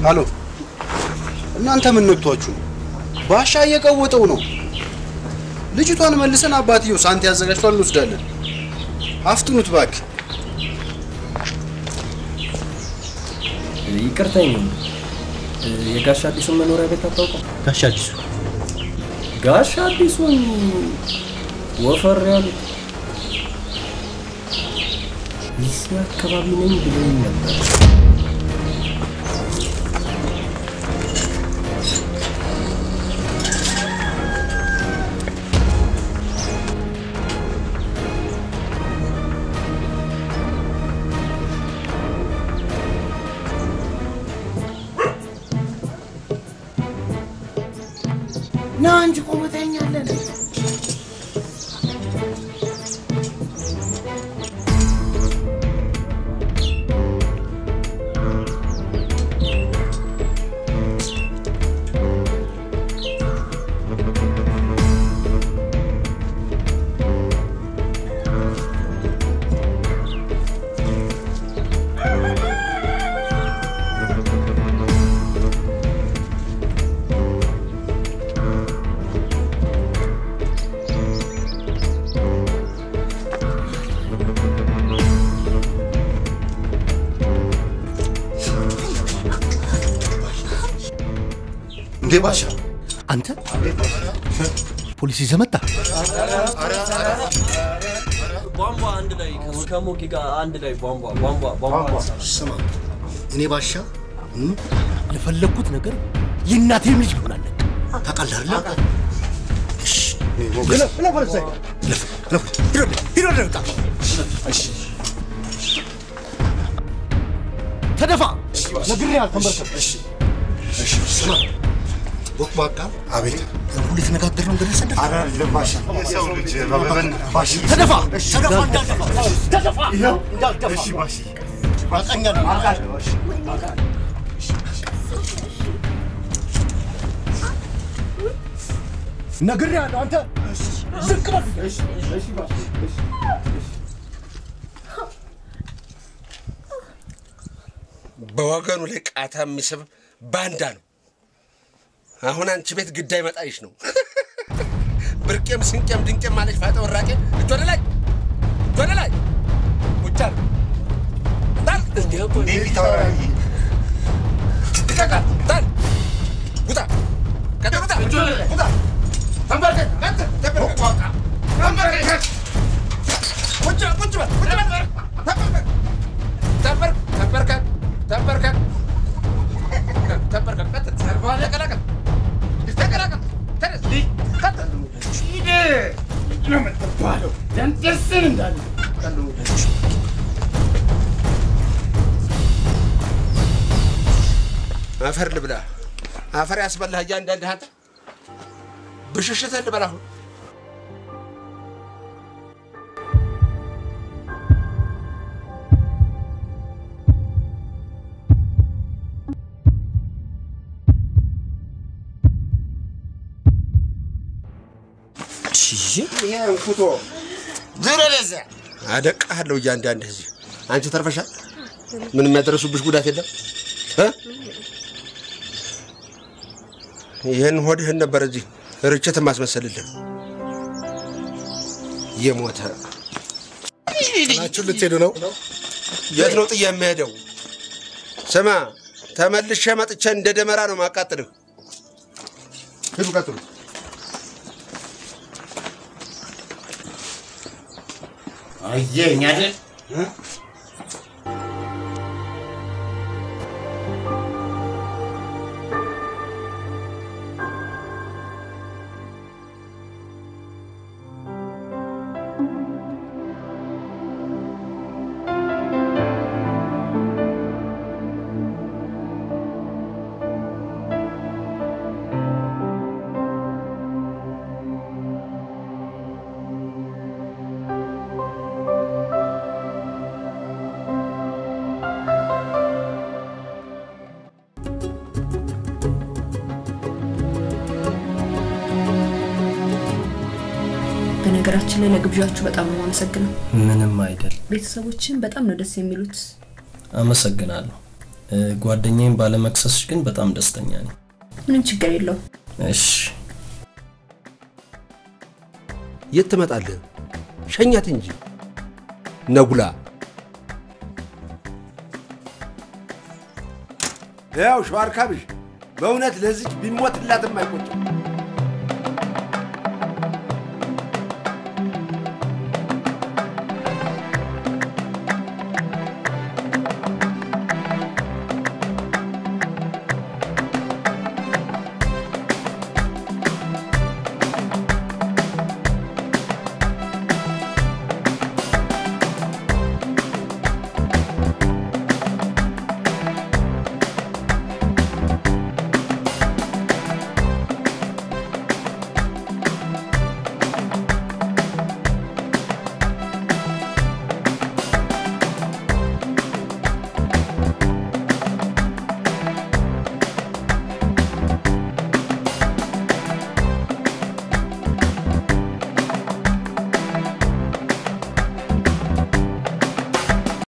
Hello. እናንተ ምን ነብቷችሁ ባሻ የቀወጠው ነው ልጅቷን መልሰን አባትየው ሳንቲ ያዘጋጅቷል እንስዳለን አፍጥኑት ባክ ይቅርታኝ የጋሻ አዲሱን መኖሪያ ቤት አጣውቀ ጋሻ አዲሱ ጋሻ አዲሱን ወፈር ያለ እዚህ አካባቢ ነኝ ብለኝ ነበር Başa. Anta? Polisi zemetta. Bomba andlay. Kamu ki andlay bomba, bomba, bomba. Sema. Ne başa? Hm? Ne fallakut neger? Yinnatim lij bunan. Taqallarla. Şş. Gel, gel barsa. Gel. Gel. Yürü. Yürü lan. Şş. Tedefa. Negir ya tambarsa. Şş. Şş. Sema. Bokbaka abet polis negatır mı dersen ara baş seyirci baş tedefa tedefa tedefa ya tedefa baş bakanya arkadaş nagır ya anta zıkkı bak baş baş bawaganu lekata misib bandan አሁን አንቺ ቤት ግዳይ መጣይሽ ነው ብርቄም ስንቄም ድንቄም ማለሽ ፋጣው ራቄ ወደላይ ወደላይ ወጣር ዳር እንደው ቢታራይ ተካካት ዳር ጉታ ከተሩታ ጉታ ተምባርከ ካት ተበርከ ተምባርከ ካት ወጫ ወጫ ተምባርከ ተምባርከ ተምባርከ ተምባርከ ተምባርከ ካት ተርባ ለቀለቀ تكرك ترس لي قتل شيده لما تطالو انت السن ده قالوا أفر لبلا أفر أسبل لها جان دل هذا بشوشة لبلا هو شيء يا مكتوب زر لزع هذا أحد لو جان دل هذي أنت ترفشة من مدرسة بشكودا كده ها ين هود هن برجي رجعت ماس مسألة يموت هذا ما تقول تدونه يدنو تيام مهدو سما تمد الشمات تشند دمرانو ما كاترو كيف كاترو أيه نادر لأنهم يقولون أنهم يقولون أنهم يقولون أنهم يقولون أنهم يقولون أنهم يقولون أنهم يقولون أنهم يقولون أنهم يقولون أنهم يقولون أنهم يقولون إيش يقولون أنهم يقولون أنهم يقولون أنهم يقولون أنهم يقولون أنهم